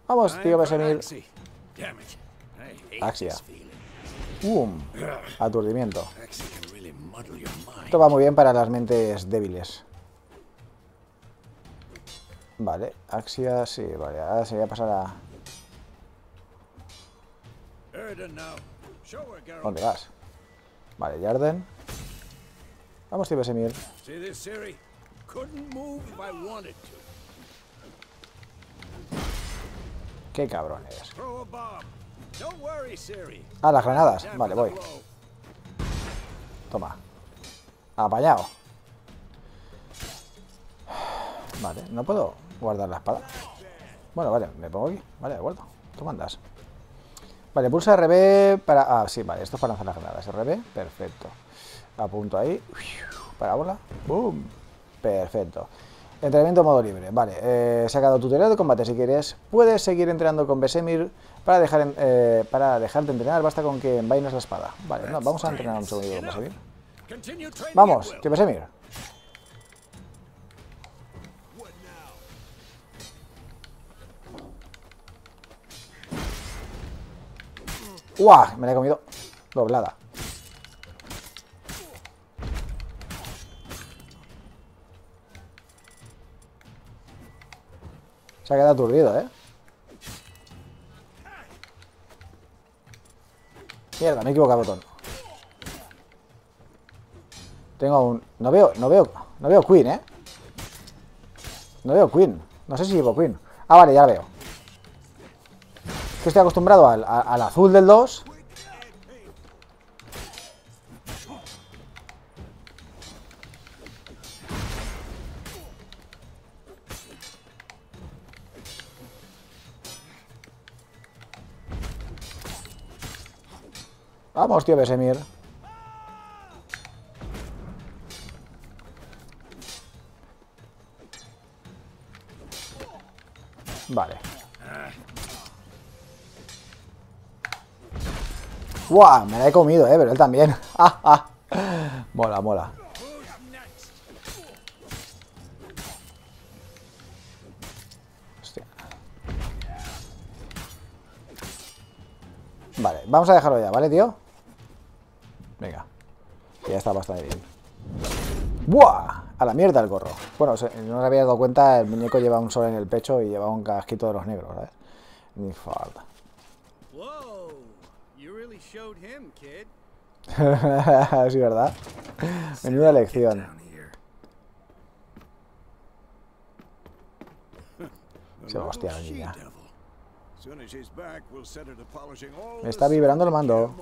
Vamos, tío Vesemir. Axia. ¡Bum! Aturdimiento. Esto va muy bien para las mentes débiles. Vale, Axia, sí, vale. Ahora se voy a pasar a... ¿Dónde vas? Vale, Jarden. Vamos, tío Vesemir. Qué cabrón eres. Ah, las granadas. Vale, voy. Toma. Apañado. Vale, no puedo guardar la espada. Bueno, vale, me pongo aquí. Vale, de acuerdo. Tú mandas. Vale, pulsa R B para... Ah, sí, vale, esto es para lanzar las granadas. R B, perfecto. Apunto ahí. Parábola. ¡Bum! Perfecto. Entrenamiento modo libre. Vale, eh, he sacado tutorial de combate si quieres. Puedes seguir entrenando con Vesemir para dejar en, eh, para dejar de entrenar. Basta con que envainas la espada. Vale, no, vamos a entrenar un segundo con Vesemir. Vamos, tío Vesemir. ¡Uah! Me la he comido doblada. Se ha quedado aturdido, ¿eh? Mierda, me he equivocado botón. Tengo un... No veo, no veo, no veo Queen, ¿eh? No veo Queen. No sé si llevo Queen. Ah, vale, ya la veo. Que estoy acostumbrado al, a, al azul del dos. Vamos, tío, Vesemir. Vale. ¡Guau! Me la he comido, eh, pero él también. ¡Ja, ja! Mola, mola. Hostia. Vale, vamos a dejarlo ya, ¿vale, tío? Venga. Ya está bastante bien. ¡Buah! A la mierda el gorro. Bueno, no os habéis dado cuenta, el muñeco lleva un sol en el pecho y lleva un casquito de los negros, ¿sabes? Ni falta. Sí, ¿verdad? En una lección. Se va a hostiar la niña. Me está vibrando el mando.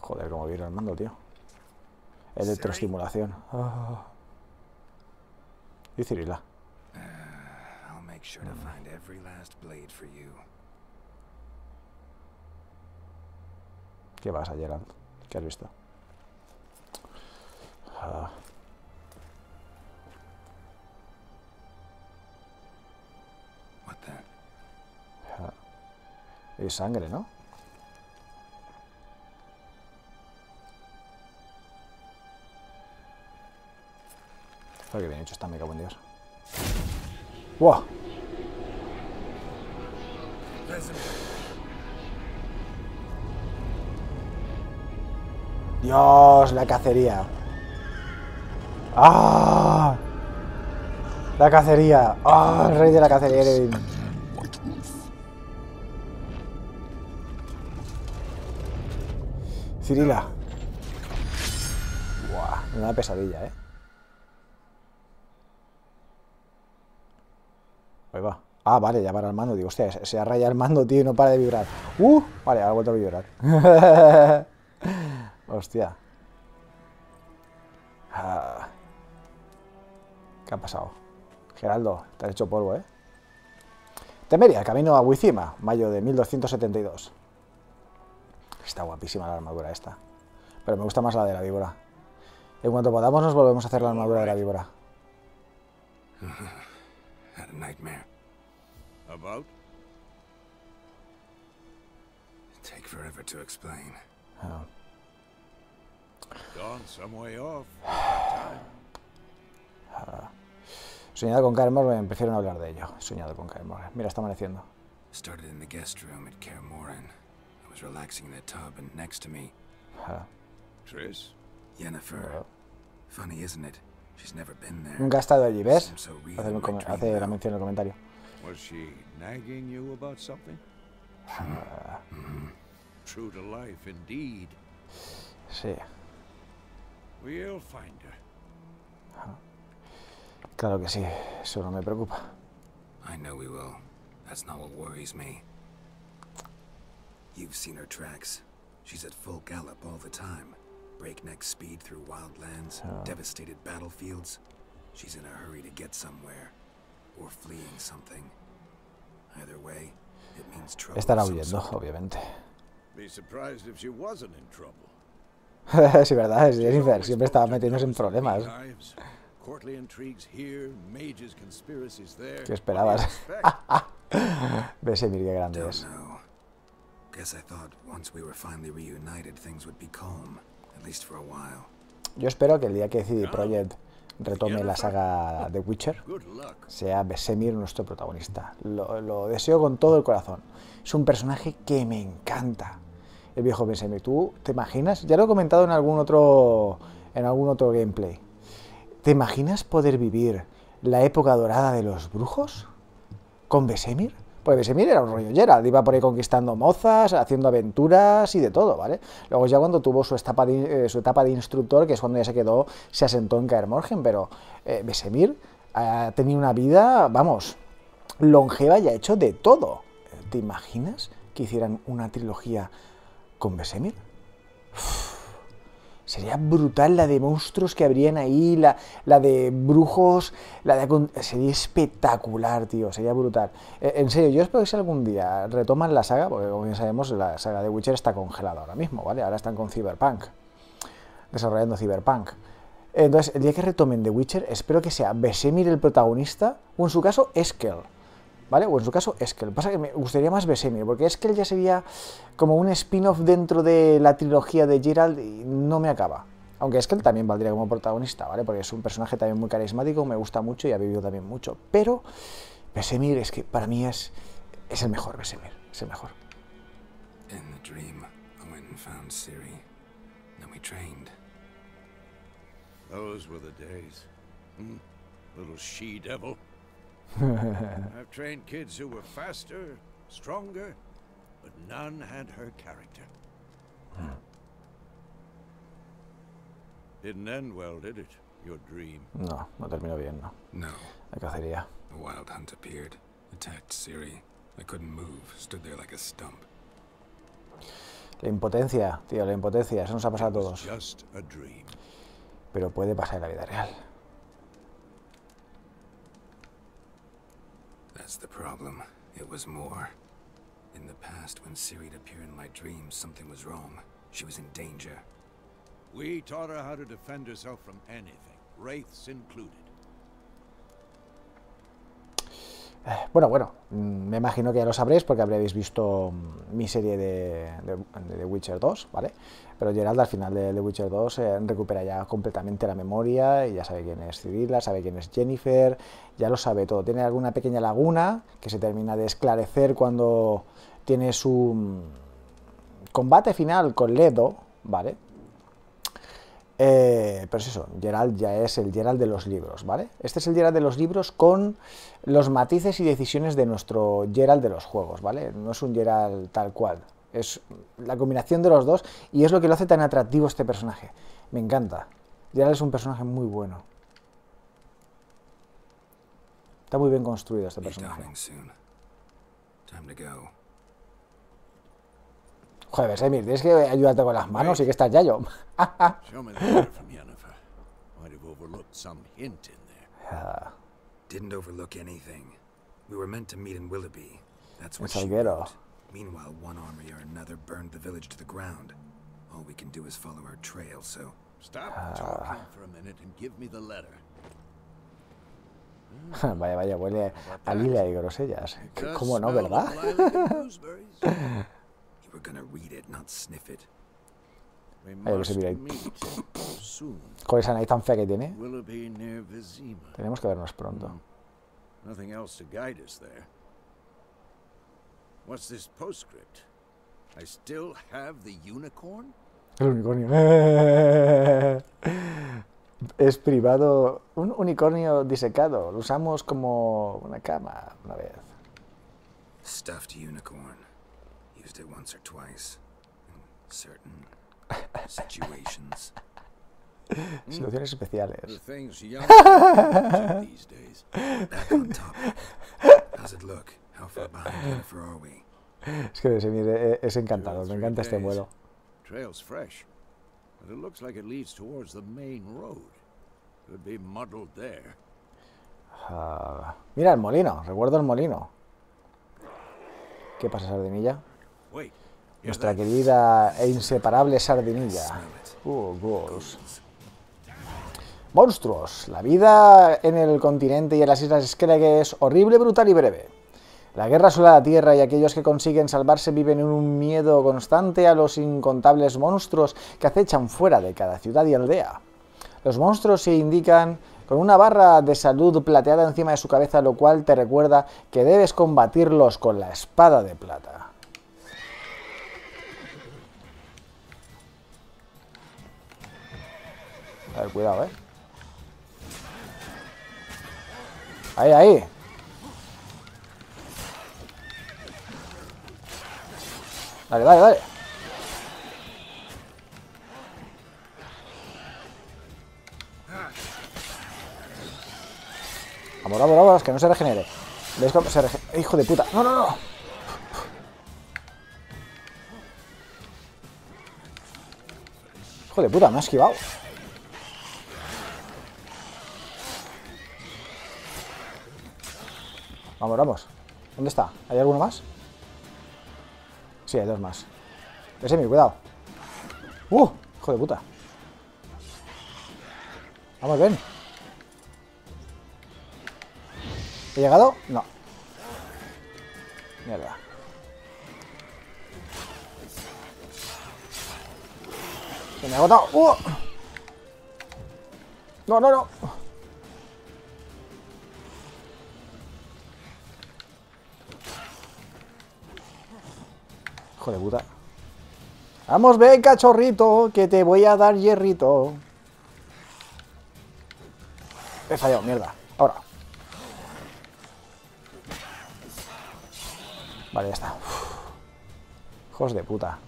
Joder, cómo vibra el mando, tío. Electroestimulación. Oh. Y Cirilla. ¿Qué vas a Geralt? ¿Qué has visto? Ah. Ah. Y sangre, ¿no? Que bien hecho está, me cago en Dios. ¡Wow! Dios, la cacería. ¡Ah! La cacería. ¡Ah! El rey de la cacería. Cirilla. ¡Wow! Una pesadilla, eh. Ahí va. Ah, vale, ya para el mando. Digo, hostia, se ha rayado el mando, tío, y no para de vibrar. ¡Uh! Vale, ahora vuelto a vibrar. Hostia. Ah. ¿Qué ha pasado? Geraldo, te has hecho polvo, ¿eh? Temeria, camino a Wizima, mayo de mil doscientos setenta y dos. Está guapísima la armadura esta. Pero me gusta más la de la víbora. En cuanto podamos, nos volvemos a hacer la armadura de la víbora. Had a nightmare. About? Take forever to explain. Oh. Gone some way off. uh. Soñado con Kaer Morhen, prefiero no hablar de ello. Soñado con Kaer Morhen. Mira, está amaneciendo. Started in the guest room at Kaer Morhen. I was relaxing in the tub and next to me. Uh. Triss? Yennefer. Oh. Funny, isn't it? Nunca ha estado allí, ¿ves? Hace, hace la mención en el comentario. Sí. Claro que sí, eso no me preocupa. You've seen her tracks. She's at full gallop all the time. Breakneck speed through wildlands, oh. Devastated battlefields. She's in a hurry to get somewhere or fleeing something. Either way, it means trouble. Estará huyendo, obviamente. Be surprised if she wasn't in trouble. Sí, verdad, es Yennefer, siempre estaba metiéndose en problemas. ¿Qué esperabas? Vesemir, qué grande es. Guess I thought once we were finally reunited, things would be calm. Yo espero que el día que C D Projekt retome la saga The Witcher sea Vesemir nuestro protagonista. Lo, lo deseo con todo el corazón. Es un personaje que me encanta. El viejo Vesemir, ¿tú te imaginas? Ya lo he comentado en algún otro en algún otro gameplay. ¿Te imaginas poder vivir la época dorada de los brujos con Vesemir. Porque Vesemir era un rollo Geralt, iba por ahí conquistando mozas, haciendo aventuras y de todo, ¿vale? Luego ya cuando tuvo su etapa de, eh, su etapa de instructor, que es cuando ya se quedó, se asentó en Kaer Morhen, pero eh, Vesemir ha tenido una vida, vamos, longeva y ha hecho de todo. ¿Te imaginas que hicieran una trilogía con Vesemir? Uf, sería brutal la de monstruos que habrían ahí, la, la de brujos, la de... Sería espectacular, tío, sería brutal. Eh, en serio, yo espero que si algún día retoman la saga, porque como bien sabemos, la saga de Witcher está congelada ahora mismo, ¿vale? Ahora están con Cyberpunk, desarrollando Cyberpunk. Entonces, el día que retomen The Witcher, espero que sea Vesemir el protagonista, o en su caso, Eskel, ¿vale? O en su caso, Eskel. Pasa que me gustaría más Vesemir, porque Eskel ya sería como un spin-off dentro de la trilogía de Geralt y no me acaba. Aunque Eskel también valdría como protagonista, ¿vale? Porque es un personaje también muy carismático, me gusta mucho y ha vivido también mucho. Pero Vesemir es que para mí es, es el mejor, Vesemir, es el mejor. En the dream, I went and found Ciri, and we trained. Those were the days, hmm? Little she-devil. I've trained kids who were faster, stronger, but none had her character. Hmm. Didn't end well, did it? Your dream? No, no terminó bien, no. No. La cacería. A wild hunt appeared, attacked Ciri. I couldn't move, stood there like a stump. La impotencia, tío, la impotencia. Eso nos ha pasado a todos. Just a dream. Pero puede pasar en la vida real. That's the problem. It was more. In the past, when Ciri appeared in my dreams, something was wrong. She was in danger. We taught her how to defend herself from anything, wraiths included. Bueno, bueno, me imagino que ya lo sabréis porque habréis visto mi serie de, de, de Witcher dos, ¿vale? Pero Geralt al final de, de Witcher dos eh, recupera ya completamente la memoria y ya sabe quién es Cirilla, sabe quién es Yennefer, ya lo sabe todo. Tiene alguna pequeña laguna que se termina de esclarecer cuando tiene su combate final con Ledo, ¿vale? Eh, pero es eso, Geralt ya es el Geralt de los libros, ¿vale? Este es el Geralt de los libros con los matices y decisiones de nuestro Geralt de los juegos, ¿vale? No es un Geralt tal cual, es la combinación de los dos y es lo que lo hace tan atractivo este personaje. Me encanta. Geralt es un personaje muy bueno. Está muy bien construido este personaje. Joder, Vesemir, tienes que ayudarte con las manos y que estás ya yo. Didn't overlook anything. We were meant to meet in Willoughby. That's what she wrote. Meanwhile, one army or another burned the village to the ground. All we can do is follow our trail, so stop talking for a minute and give me the letter. Vaya, vaya, huele a lila y grosellas. ¿Cómo no, verdad? We're gonna read it, not sniff it. We must meet soon. Joder, esa nariz tan fea que tiene. Tenemos que vernos pronto. Nothing else to guide us there. What's this postscript? I still have the unicorn. El unicornio. Es privado. Un unicornio disecado. Lo usamos como una cama una vez. Stuffed unicorn. Used it once or twice in certain situations. Situaciones especiales. These days. Back on topic. How's it look? How far behind are we? Es que Vesemir es encantador. Me encanta este vuelo. Trail's fresh, but it looks like it leads towards the main road. Could be muddled there. Mira el molino. Recuerdo el molino. ¿Qué pasa, Sardinilla? Nuestra querida e inseparable Sardinilla. Uh, Monstruos. La vida en el continente y en las Isas Esquerege es horrible, brutal y breve. La guerra sola a la tierra y aquellos que consiguen salvarse viven en un miedo constante a los incontables monstruos que acechan fuera de cada ciudad y aldea. Los monstruos se indican con una barra de salud plateada encima de su cabeza, lo cual te recuerda que debes combatirlos con la espada de plata. A ver, cuidado, eh. Ahí, ahí. Vale, vale, vale. Vamos, vamos, vamos, que no se regenere. ¿Ves cómo se regenera? ¡Hijo de puta! ¡No, no, no! ¡Hijo de puta! Me ha esquivado. Vamos, vamos. ¿Dónde está? ¿Hay alguno más? Sí, hay dos más. Vesemir, cuidado. ¡Uh! ¡Hijo de puta! Vamos, ven. ¿He llegado? No. Mierda. Se me ha agotado. ¡Uh! No, no, no. Hijo de puta. Vamos, ven, cachorrito, que te voy a dar hierrito. He fallado, mierda. Ahora. Vale, ya está. Uf. Hijos de puta.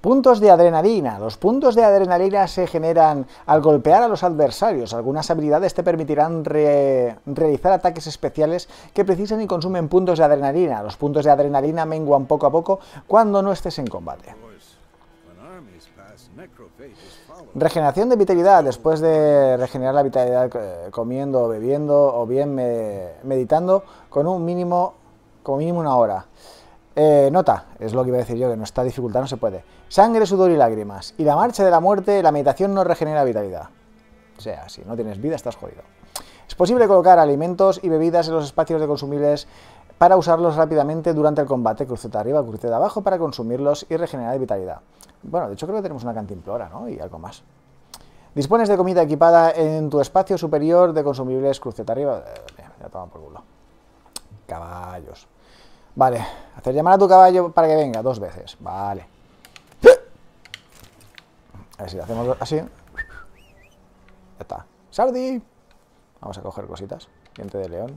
Puntos de adrenalina. Los puntos de adrenalina se generan al golpear a los adversarios. Algunas habilidades te permitirán re realizar ataques especiales que precisan y consumen puntos de adrenalina. Los puntos de adrenalina menguan poco a poco cuando no estés en combate. Regeneración de vitalidad. Después de regenerar la vitalidad eh, comiendo, bebiendo o bien me meditando con un mínimo... como mínimo una hora. Eh, nota, es lo que iba a decir yo, que nuestra dificultad no se puede. Sangre, sudor y lágrimas. Y la marcha de la muerte, la meditación no regenera vitalidad. O sea, si no tienes vida, estás jodido. Es posible colocar alimentos y bebidas en los espacios de consumibles para usarlos rápidamente durante el combate. Cruceta arriba, cruceta abajo para consumirlos y regenerar vitalidad. Bueno, de hecho creo que tenemos una cantimplora, ¿no? Y algo más. Dispones de comida equipada en tu espacio superior de consumibles. Cruceta arriba... Ya toman por culo. Caballos. Vale, hacer llamar a tu caballo para que venga dos veces. Vale. A ver si lo hacemos así. Ya está. ¡Sardi! Vamos a coger cositas. Diente de león.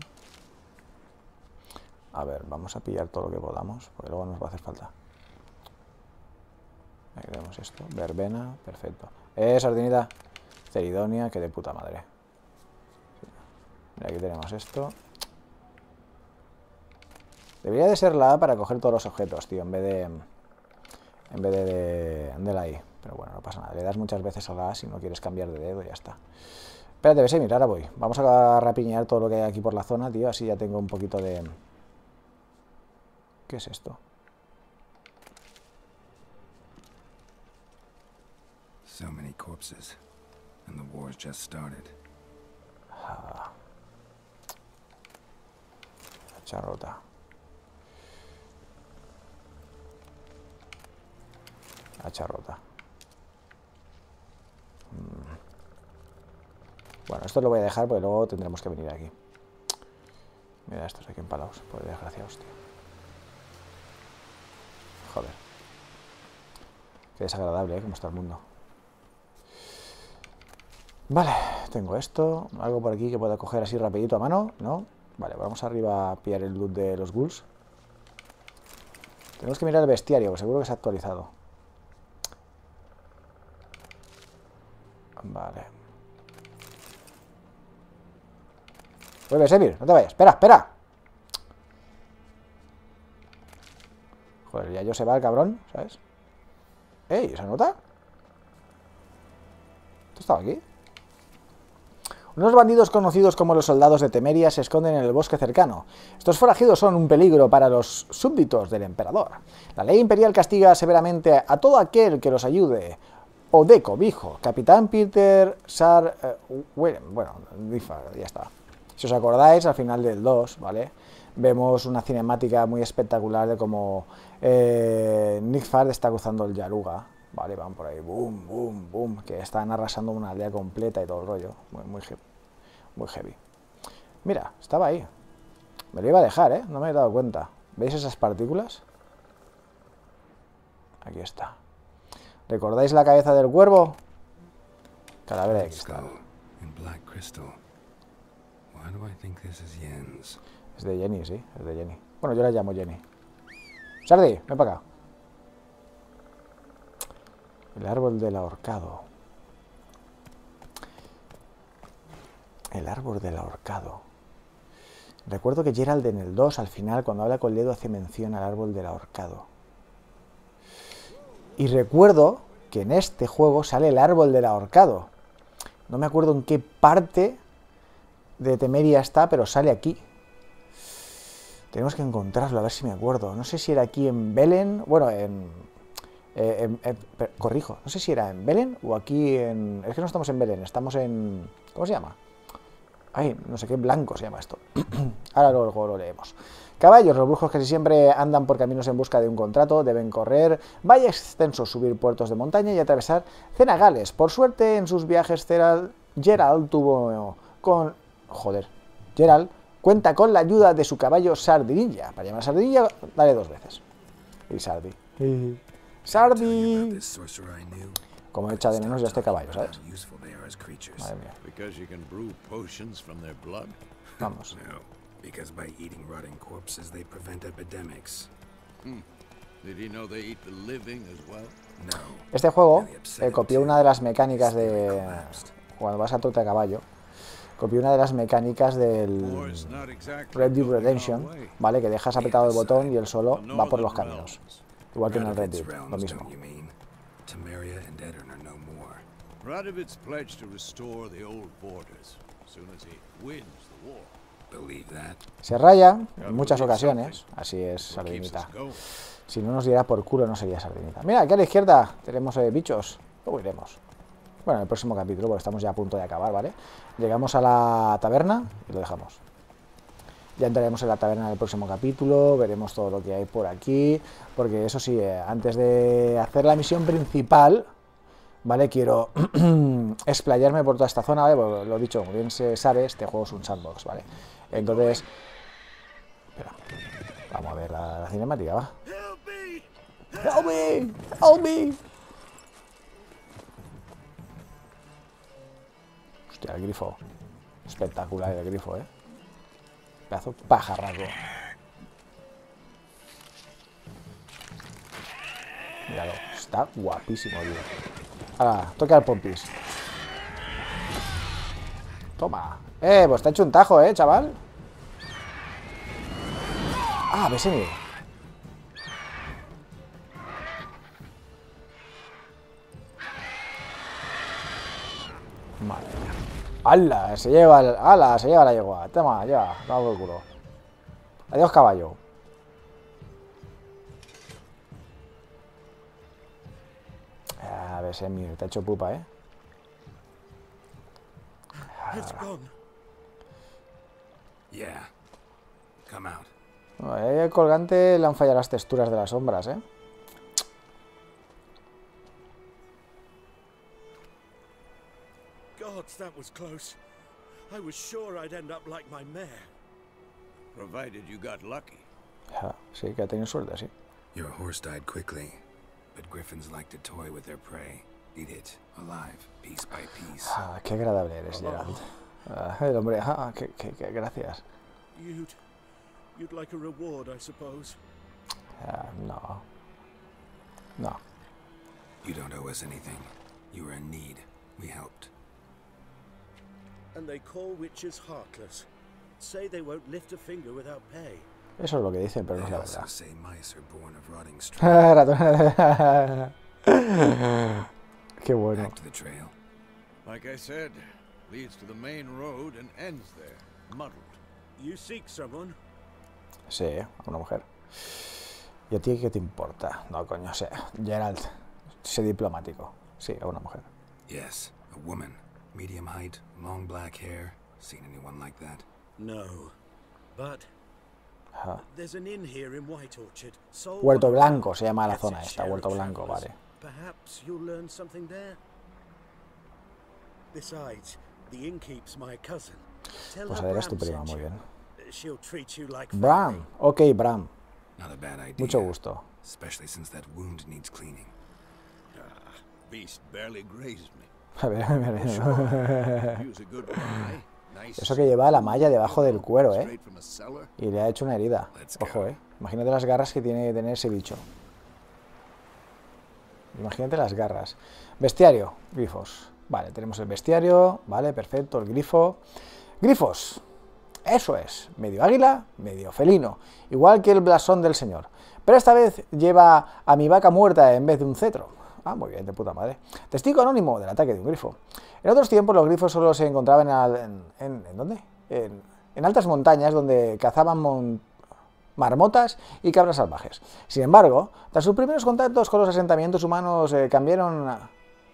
A ver, vamos a pillar todo lo que podamos, porque luego nos va a hacer falta. Ahí tenemos esto. Verbena, perfecto. Eh, sardinita. Ceridonia, que de puta madre. Mira, aquí tenemos esto. Debería de ser la A para coger todos los objetos, tío, en vez de en vez de, de, de la I. Pero bueno, no pasa nada. Le das muchas veces a la A si no quieres cambiar de dedo y ya está. Espérate, Vesemir, ahora voy. Vamos a rapiñar todo lo que hay aquí por la zona, tío. Así ya tengo un poquito de... ¿Qué es esto? So many corpses. And the war's just started. Ah. La charrota. Hacha rota. Bueno, esto lo voy a dejar porque luego tendremos que venir aquí. Mira, estos aquí empalados, por desgraciados, tío. Joder. Qué desagradable, ¿eh? Como está el mundo. Vale, tengo esto. Algo por aquí que pueda coger así rapidito a mano, ¿no? Vale, vamos arriba a pillar el loot de los ghouls. Tenemos que mirar el bestiario, seguro que se ha actualizado. Vale. Vuelve, Vesemir, no te vayas. Espera, espera. Joder, ya yo se va el cabrón, ¿sabes? Ey, ¿se nota? ¿Esto estaba aquí? Unos bandidos conocidos como los soldados de Temeria se esconden en el bosque cercano. Estos forajidos son un peligro para los súbditos del emperador. La ley imperial castiga severamente a todo aquel que los ayude. O de cobijo, Capitán Peter Sar... Eh, bueno, ya está. Si os acordáis, al final del dos, ¿vale? Vemos una cinemática muy espectacular de cómo eh, Nick Farr está cruzando el Yaruga, ¿vale? Van por ahí, boom, boom, boom, que están arrasando una aldea completa y todo el rollo. Muy, muy, heavy. muy heavy. Mira, estaba ahí. Me lo iba a dejar, ¿eh? No me he dado cuenta. ¿Veis esas partículas? Aquí está. ¿Recordáis la cabeza del cuervo? Calavera de cristal. Es de Jenny, sí, es de Jenny. Bueno, yo la llamo Jenny. Sardi, ven para acá. El árbol del ahorcado. El árbol del ahorcado. Recuerdo que Geralt en el dos, al final, cuando habla con Ledo, hace mención al árbol del ahorcado. Y recuerdo que en este juego sale el árbol del ahorcado. No me acuerdo en qué parte de Temeria está, pero sale aquí. Tenemos que encontrarlo, a ver si me acuerdo. No sé si era aquí en Belén, bueno, en... en, en, en corrijo, no sé si era en Belén o aquí en... Es que no estamos en Belén, estamos en... ¿Cómo se llama? Ay, no sé qué, Blanco se llama esto. Ahora luego lo leemos. Caballos, los brujos casi siempre andan por caminos en busca de un contrato, deben correr valles extensos, subir puertos de montaña y atravesar cenagales. Por suerte, en sus viajes, Geralt tuvo con... Joder, Geralt cuenta con la ayuda de su caballo Sardinilla. Para llamar a Sardinilla, dale dos veces. Y Sardi. Sardi. Como echa de menos ya este caballo, ¿sabes? Madre mía. Vamos. Because by eating rotting corpses they prevent epidemics. Hmm. Did he know they eat the living as well? No. Este juego eh, copió una de las mecánicas de cuando vas a trote a caballo. Copió una de las mecánicas del Red Dead Redemption, ¿vale? Que dejas apretado el botón y el solo va por los caminos. Igual que en el Red Dead, lo mismo. Radovitz pledged to restore the old borders as soon as he wins the war. Se raya en muchas ocasiones. Así es, Sardinita. Si no nos diera por culo, no sería Sardinita. Mira, aquí a la izquierda tenemos eh, bichos. Luego iremos. Bueno, en el próximo capítulo, porque estamos ya a punto de acabar, ¿vale? Llegamos a la taberna y lo dejamos. Ya entraremos en la taberna en el próximo capítulo. Veremos todo lo que hay por aquí. Porque eso sí, eh, antes de hacer la misión principal, ¿vale? Quiero explayarme por toda esta zona, ¿vale? Porque, lo dicho, como bien se sabe, este juego es un sandbox, ¿vale? Entonces, espera, vamos a ver la, la cinemática, va. Help me, help me. Hostia, el grifo. Espectacular el grifo, eh. Pedazo pajarraco. Míralo, está guapísimo, tío. Ahora, toca al pompis. Toma. Eh, pues te ha hecho un tajo, eh, chaval. Ah, Vesemir. Madre mía. ¡Hala! Se lleva el... ¡Hala! Se lleva la yegua. Toma, lleva. Toma por culo. Adiós, caballo. Ah, Vesemir. Te ha hecho pupa, eh. Ah. Yeah. Come out. Ahí el colgante le han fallado las texturas de las sombras, ¿eh? Gods, that was close. I was sure I'd end up like my mare. Provided you got lucky. Ja, sí, que ha tenido suerte, sí. Your horse died quickly, but griffins like to toy with their prey. Eat it alive, piece by piece. Ah, qué agradable eres, Geralt. Ah, el hombre, ah, qué, qué, qué, gracias. You'd, you'd like a reward, I suppose. Ah, no. No. You don't owe us anything. You were in need. We helped. And they call witches heartless. Say they won't lift a finger without pay. Eso es lo que dicen, pero no es la verdad. Qué bueno. Like I said, leads to the main road and ends there, muddled. You seek someone? Sí, una mujer. ¿Y a ti qué te importa? No, coño, sé. Geralt, sé diplomático. Sí, a una mujer. Yes, a woman, medium height, long black hair. Seen anyone like that? No, but there's an inn here in White Orchard. Huerto Blanco se llama la zona esta, Huerto Blanco, vale. Perhaps you'll learn something there. Besides, the innkeep's my cousin. Tell her Bram sent you. She'll treat you like Bram. Okay, Bram. Not a bad idea. Mucho gusto. Especially since that wound needs cleaning. Beast barely grazed me. A ver, a ver. Use a good one, eh? Eso que lleva la malla debajo del cuero, ¿eh? Y le ha hecho una herida. Ojo, ¿eh? Imagínate las garras que tiene que tener ese bicho. Imagínate las garras. Bestiario, grifos. Vale, tenemos el bestiario. Vale, perfecto, el grifo. Grifos. Eso es. Medio águila, medio felino. Igual que el blasón del señor. Pero esta vez lleva a mi vaca muerta en vez de un cetro. Ah, muy bien, de puta madre. Testigo anónimo del ataque de un grifo. En otros tiempos los grifos solo se encontraban al, en, en, ¿en dónde? En, en altas montañas donde cazaban mon, marmotas y cabras salvajes. Sin embargo, tras sus primeros contactos con los asentamientos humanos eh, cambiaron,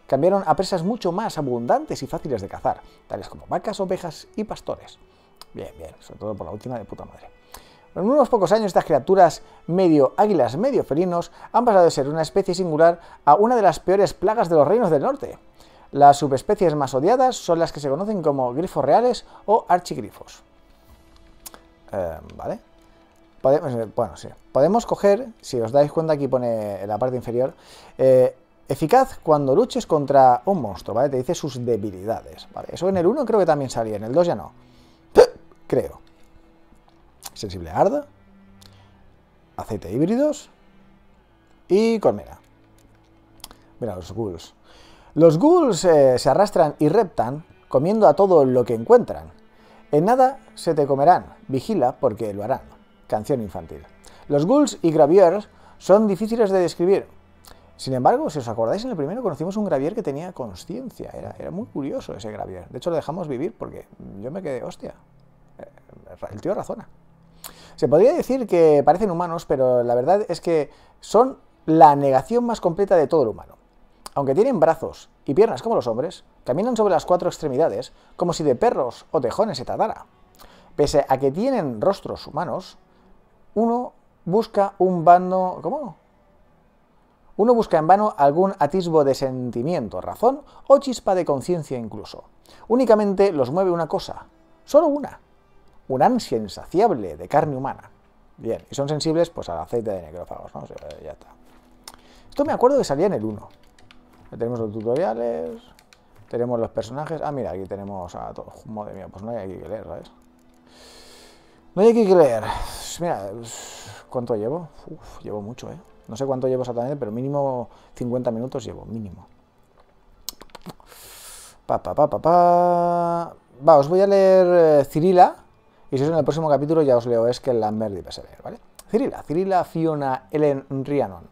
cambiaron a presas mucho más abundantes y fáciles de cazar, tales como vacas, ovejas y pastores. Bien, bien, sobre todo por la última de puta madre. En unos pocos años estas criaturas medio águilas, medio felinos han pasado de ser una especie singular a una de las peores plagas de los reinos del norte. Las subespecies más odiadas son las que se conocen como grifos reales o archigrifos. Eh, vale. Podemos, bueno, sí. Podemos coger, si os dais cuenta aquí pone en la parte inferior, eh, eficaz cuando luches contra un monstruo, ¿vale? Te dice sus debilidades, ¿vale? Eso en el uno creo que también salía, en el dos ya no. Creo. Sensible a Arda, aceite híbridos y colmena. Mira, los ghouls. Los ghouls eh, se arrastran y reptan, comiendo a todo lo que encuentran. En nada se te comerán, vigila porque lo harán. Canción infantil. Los ghouls y graviers son difíciles de describir. Sin embargo, si os acordáis, en el primero conocimos un gravier que tenía conciencia. Era, era muy curioso ese gravier. De hecho, lo dejamos vivir porque yo me quedé, hostia, el tío razona. Se podría decir que parecen humanos, pero la verdad es que son la negación más completa de todo el humano. Aunque tienen brazos y piernas como los hombres, caminan sobre las cuatro extremidades como si de perros o tejones se tratara. Pese a que tienen rostros humanos, uno busca un vano... ¿Cómo? Uno busca en vano algún atisbo de sentimiento, razón o chispa de conciencia incluso. Únicamente los mueve una cosa, solo una. Un ansia insaciable de carne humana. Bien, y son sensibles pues al aceite de necrófagos, ¿no? O sea, ya está. Esto me acuerdo que salía en el uno. Tenemos los tutoriales, tenemos los personajes... Ah, mira, aquí tenemos a todos. Madre mía, pues no hay aquí que leer, ¿sabes? No hay aquí que leer. Mira, ¿cuánto llevo? Uf, llevo mucho, ¿eh? No sé cuánto llevo exactamente, pero mínimo cincuenta minutos llevo, mínimo. Pa, pa, pa, pa, pa... Va, os voy a leer eh, Cirilla... Y si es en el próximo capítulo ya os leo Eskel, Lambert y Vesemir, ¿vale? Cirilla, Cirilla Fiona Ellen Rianon.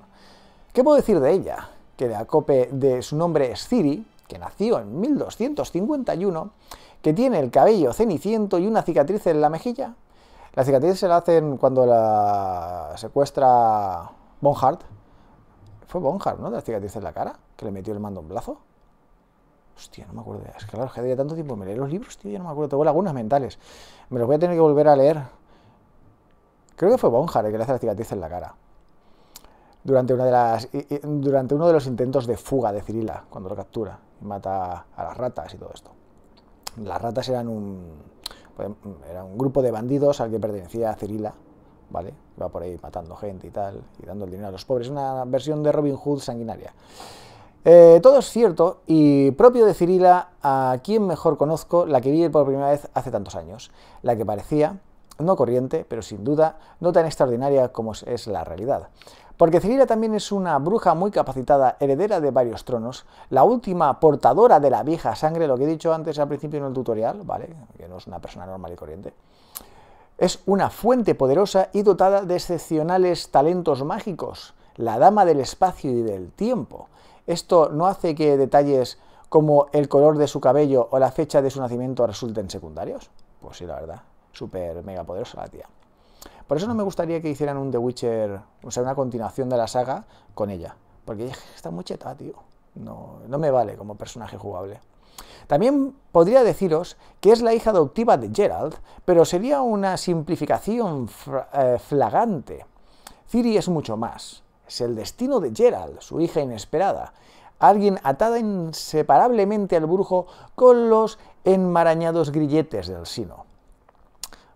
¿Qué puedo decir de ella? Que la cope de su nombre es Ciri, que nació en mil doscientos cincuenta y uno, que tiene el cabello ceniciento y una cicatriz en la mejilla. La cicatriz se la hacen cuando la secuestra Bonhart. Fue Bonhart, ¿no? De la cicatriz en la cara, que le metió el mando en blazo. Hostia, no me acuerdo. Es que claro, es que había tanto tiempo. Me leí los libros, tío, ya no me acuerdo. Tengo lagunas mentales. Me los voy a tener que volver a leer. Creo que fue Bonhart el que le hace la cicatriz en la cara. Durante, una de las, durante uno de los intentos de fuga de Cirilla, cuando lo captura. Mata a las ratas y todo esto. Las ratas eran un, era un grupo de bandidos al que pertenecía Cirilla, ¿vale? Iba por ahí matando gente y tal, y dando el dinero a los pobres. Una versión de Robin Hood sanguinaria. Eh, todo es cierto y propio de Cirilla, a quien mejor conozco, la que vi por primera vez hace tantos años, la que parecía, no corriente, pero sin duda, no tan extraordinaria como es la realidad. Porque Cirilla también es una bruja muy capacitada, heredera de varios tronos, la última portadora de la vieja sangre, lo que he dicho antes al principio en el tutorial, ¿vale? Que no es una persona normal y corriente. Es una fuente poderosa y dotada de excepcionales talentos mágicos, la dama del espacio y del tiempo. Esto no hace que detalles como el color de su cabello o la fecha de su nacimiento resulten secundarios. Pues sí, la verdad, súper mega poderosa la tía. Por eso no me gustaría que hicieran un The Witcher, o sea, una continuación de la saga con ella. Porque ella está muy cheta, tío. No, no me vale como personaje jugable. También podría deciros que es la hija adoptiva de Geralt, pero sería una simplificación eh, flagrante. Ciri es mucho más. Es el destino de Geralt, su hija inesperada, alguien atada inseparablemente al brujo con los enmarañados grilletes del sino.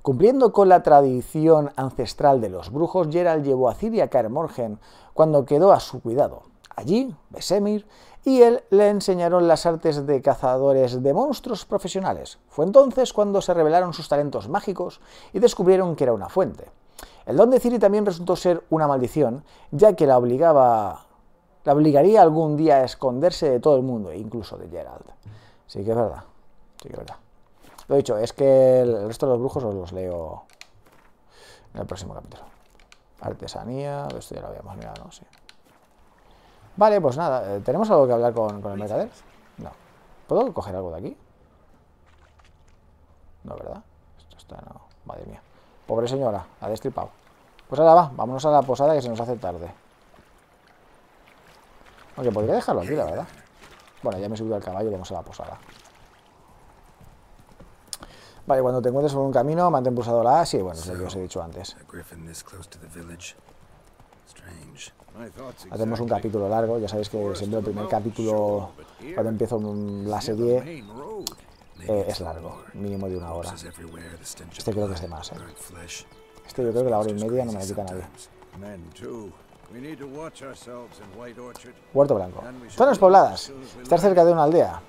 Cumpliendo con la tradición ancestral de los brujos, Geralt llevó a Ciri a Kaer Morhen cuando quedó a su cuidado. Allí, Vesemir y él le enseñaron las artes de cazadores de monstruos profesionales. Fue entonces cuando se revelaron sus talentos mágicos y descubrieron que era una fuente. El don de Ciri también resultó ser una maldición, ya que la obligaba... la obligaría algún día a esconderse de todo el mundo, incluso de Geralt. Sí que es verdad, sí que es verdad. Lo dicho, es que el resto de los brujos os los leo en el próximo capítulo. Artesanía, esto ya lo habíamos mirado, ¿no? Sí. Vale, pues nada, ¿tenemos algo que hablar con, con el mercader? No. ¿Puedo coger algo de aquí? No, ¿verdad? Esto está... no. Madre mía. Pobre señora, ha destripado. Pues ahora va, vámonos a la posada que se nos hace tarde. Aunque podría dejarlo aquí, la verdad. Bueno, ya me he subido al caballo y vamos a la posada. Vale, cuando te encuentres por un camino, mantén pulsado la A. Sí, bueno, es lo que os he dicho antes. Hacemos un capítulo largo. Ya sabéis que siempre el primer capítulo, cuando empiezo la serie, eh, es largo. Mínimo de una hora. Este creo que es de más, ¿eh? Este yo creo que la hora y media no me la quita nadie. Huerto Blanco. Zonas pobladas. Estar cerca de una aldea.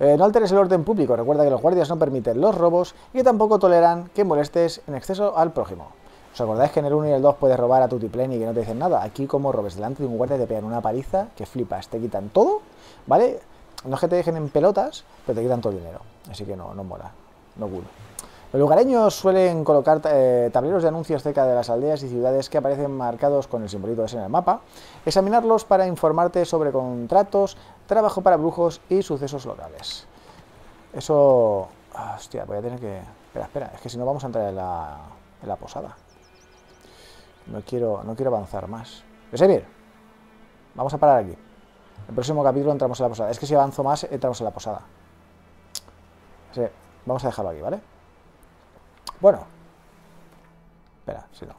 Eh, no alteres el orden público. Recuerda que los guardias no permiten los robos y que tampoco toleran que molestes en exceso al prójimo. ¿Os acordáis que en el uno y el dos puedes robar a tutiplén y que no te dicen nada? Aquí, como robes delante de un guardia, te pegan una paliza que flipas. Te quitan todo, ¿vale? No es que te dejen en pelotas, pero te quitan todo el dinero. Así que no, no mola. No cool. Los lugareños suelen colocar eh, tableros de anuncios cerca de las aldeas y ciudades que aparecen marcados con el simbolito ese en el mapa. Examinarlos para informarte sobre contratos, trabajo para brujos y sucesos locales. Eso... Ah, hostia, voy a tener que... Espera, espera, es que si no vamos a entrar en la, en la posada. No quiero, no quiero avanzar más. Vesemir, vamos a parar aquí. El próximo capítulo entramos en la posada. Es que si avanzo más, entramos en la posada. Sí, vamos a dejarlo aquí, ¿vale? Bueno. Espera, si no.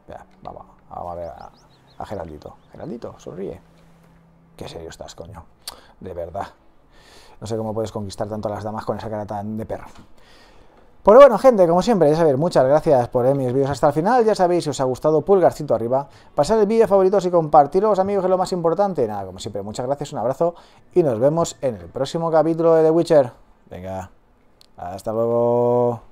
Espera, vamos, vamos a ver a, a Geraldito. Geraldito, sonríe. Qué serio estás, coño. De verdad. No sé cómo puedes conquistar tanto a las damas con esa cara tan de perro. Pero bueno, gente, como siempre, ya sabéis, muchas gracias por ver mis vídeos hasta el final. Ya sabéis, si os ha gustado, pulgarcito arriba. Pasad el vídeo a favoritos y compartirlo, los amigos, que es lo más importante. Nada, como siempre, muchas gracias, un abrazo. Y nos vemos en el próximo capítulo de The Witcher. Venga, hasta luego.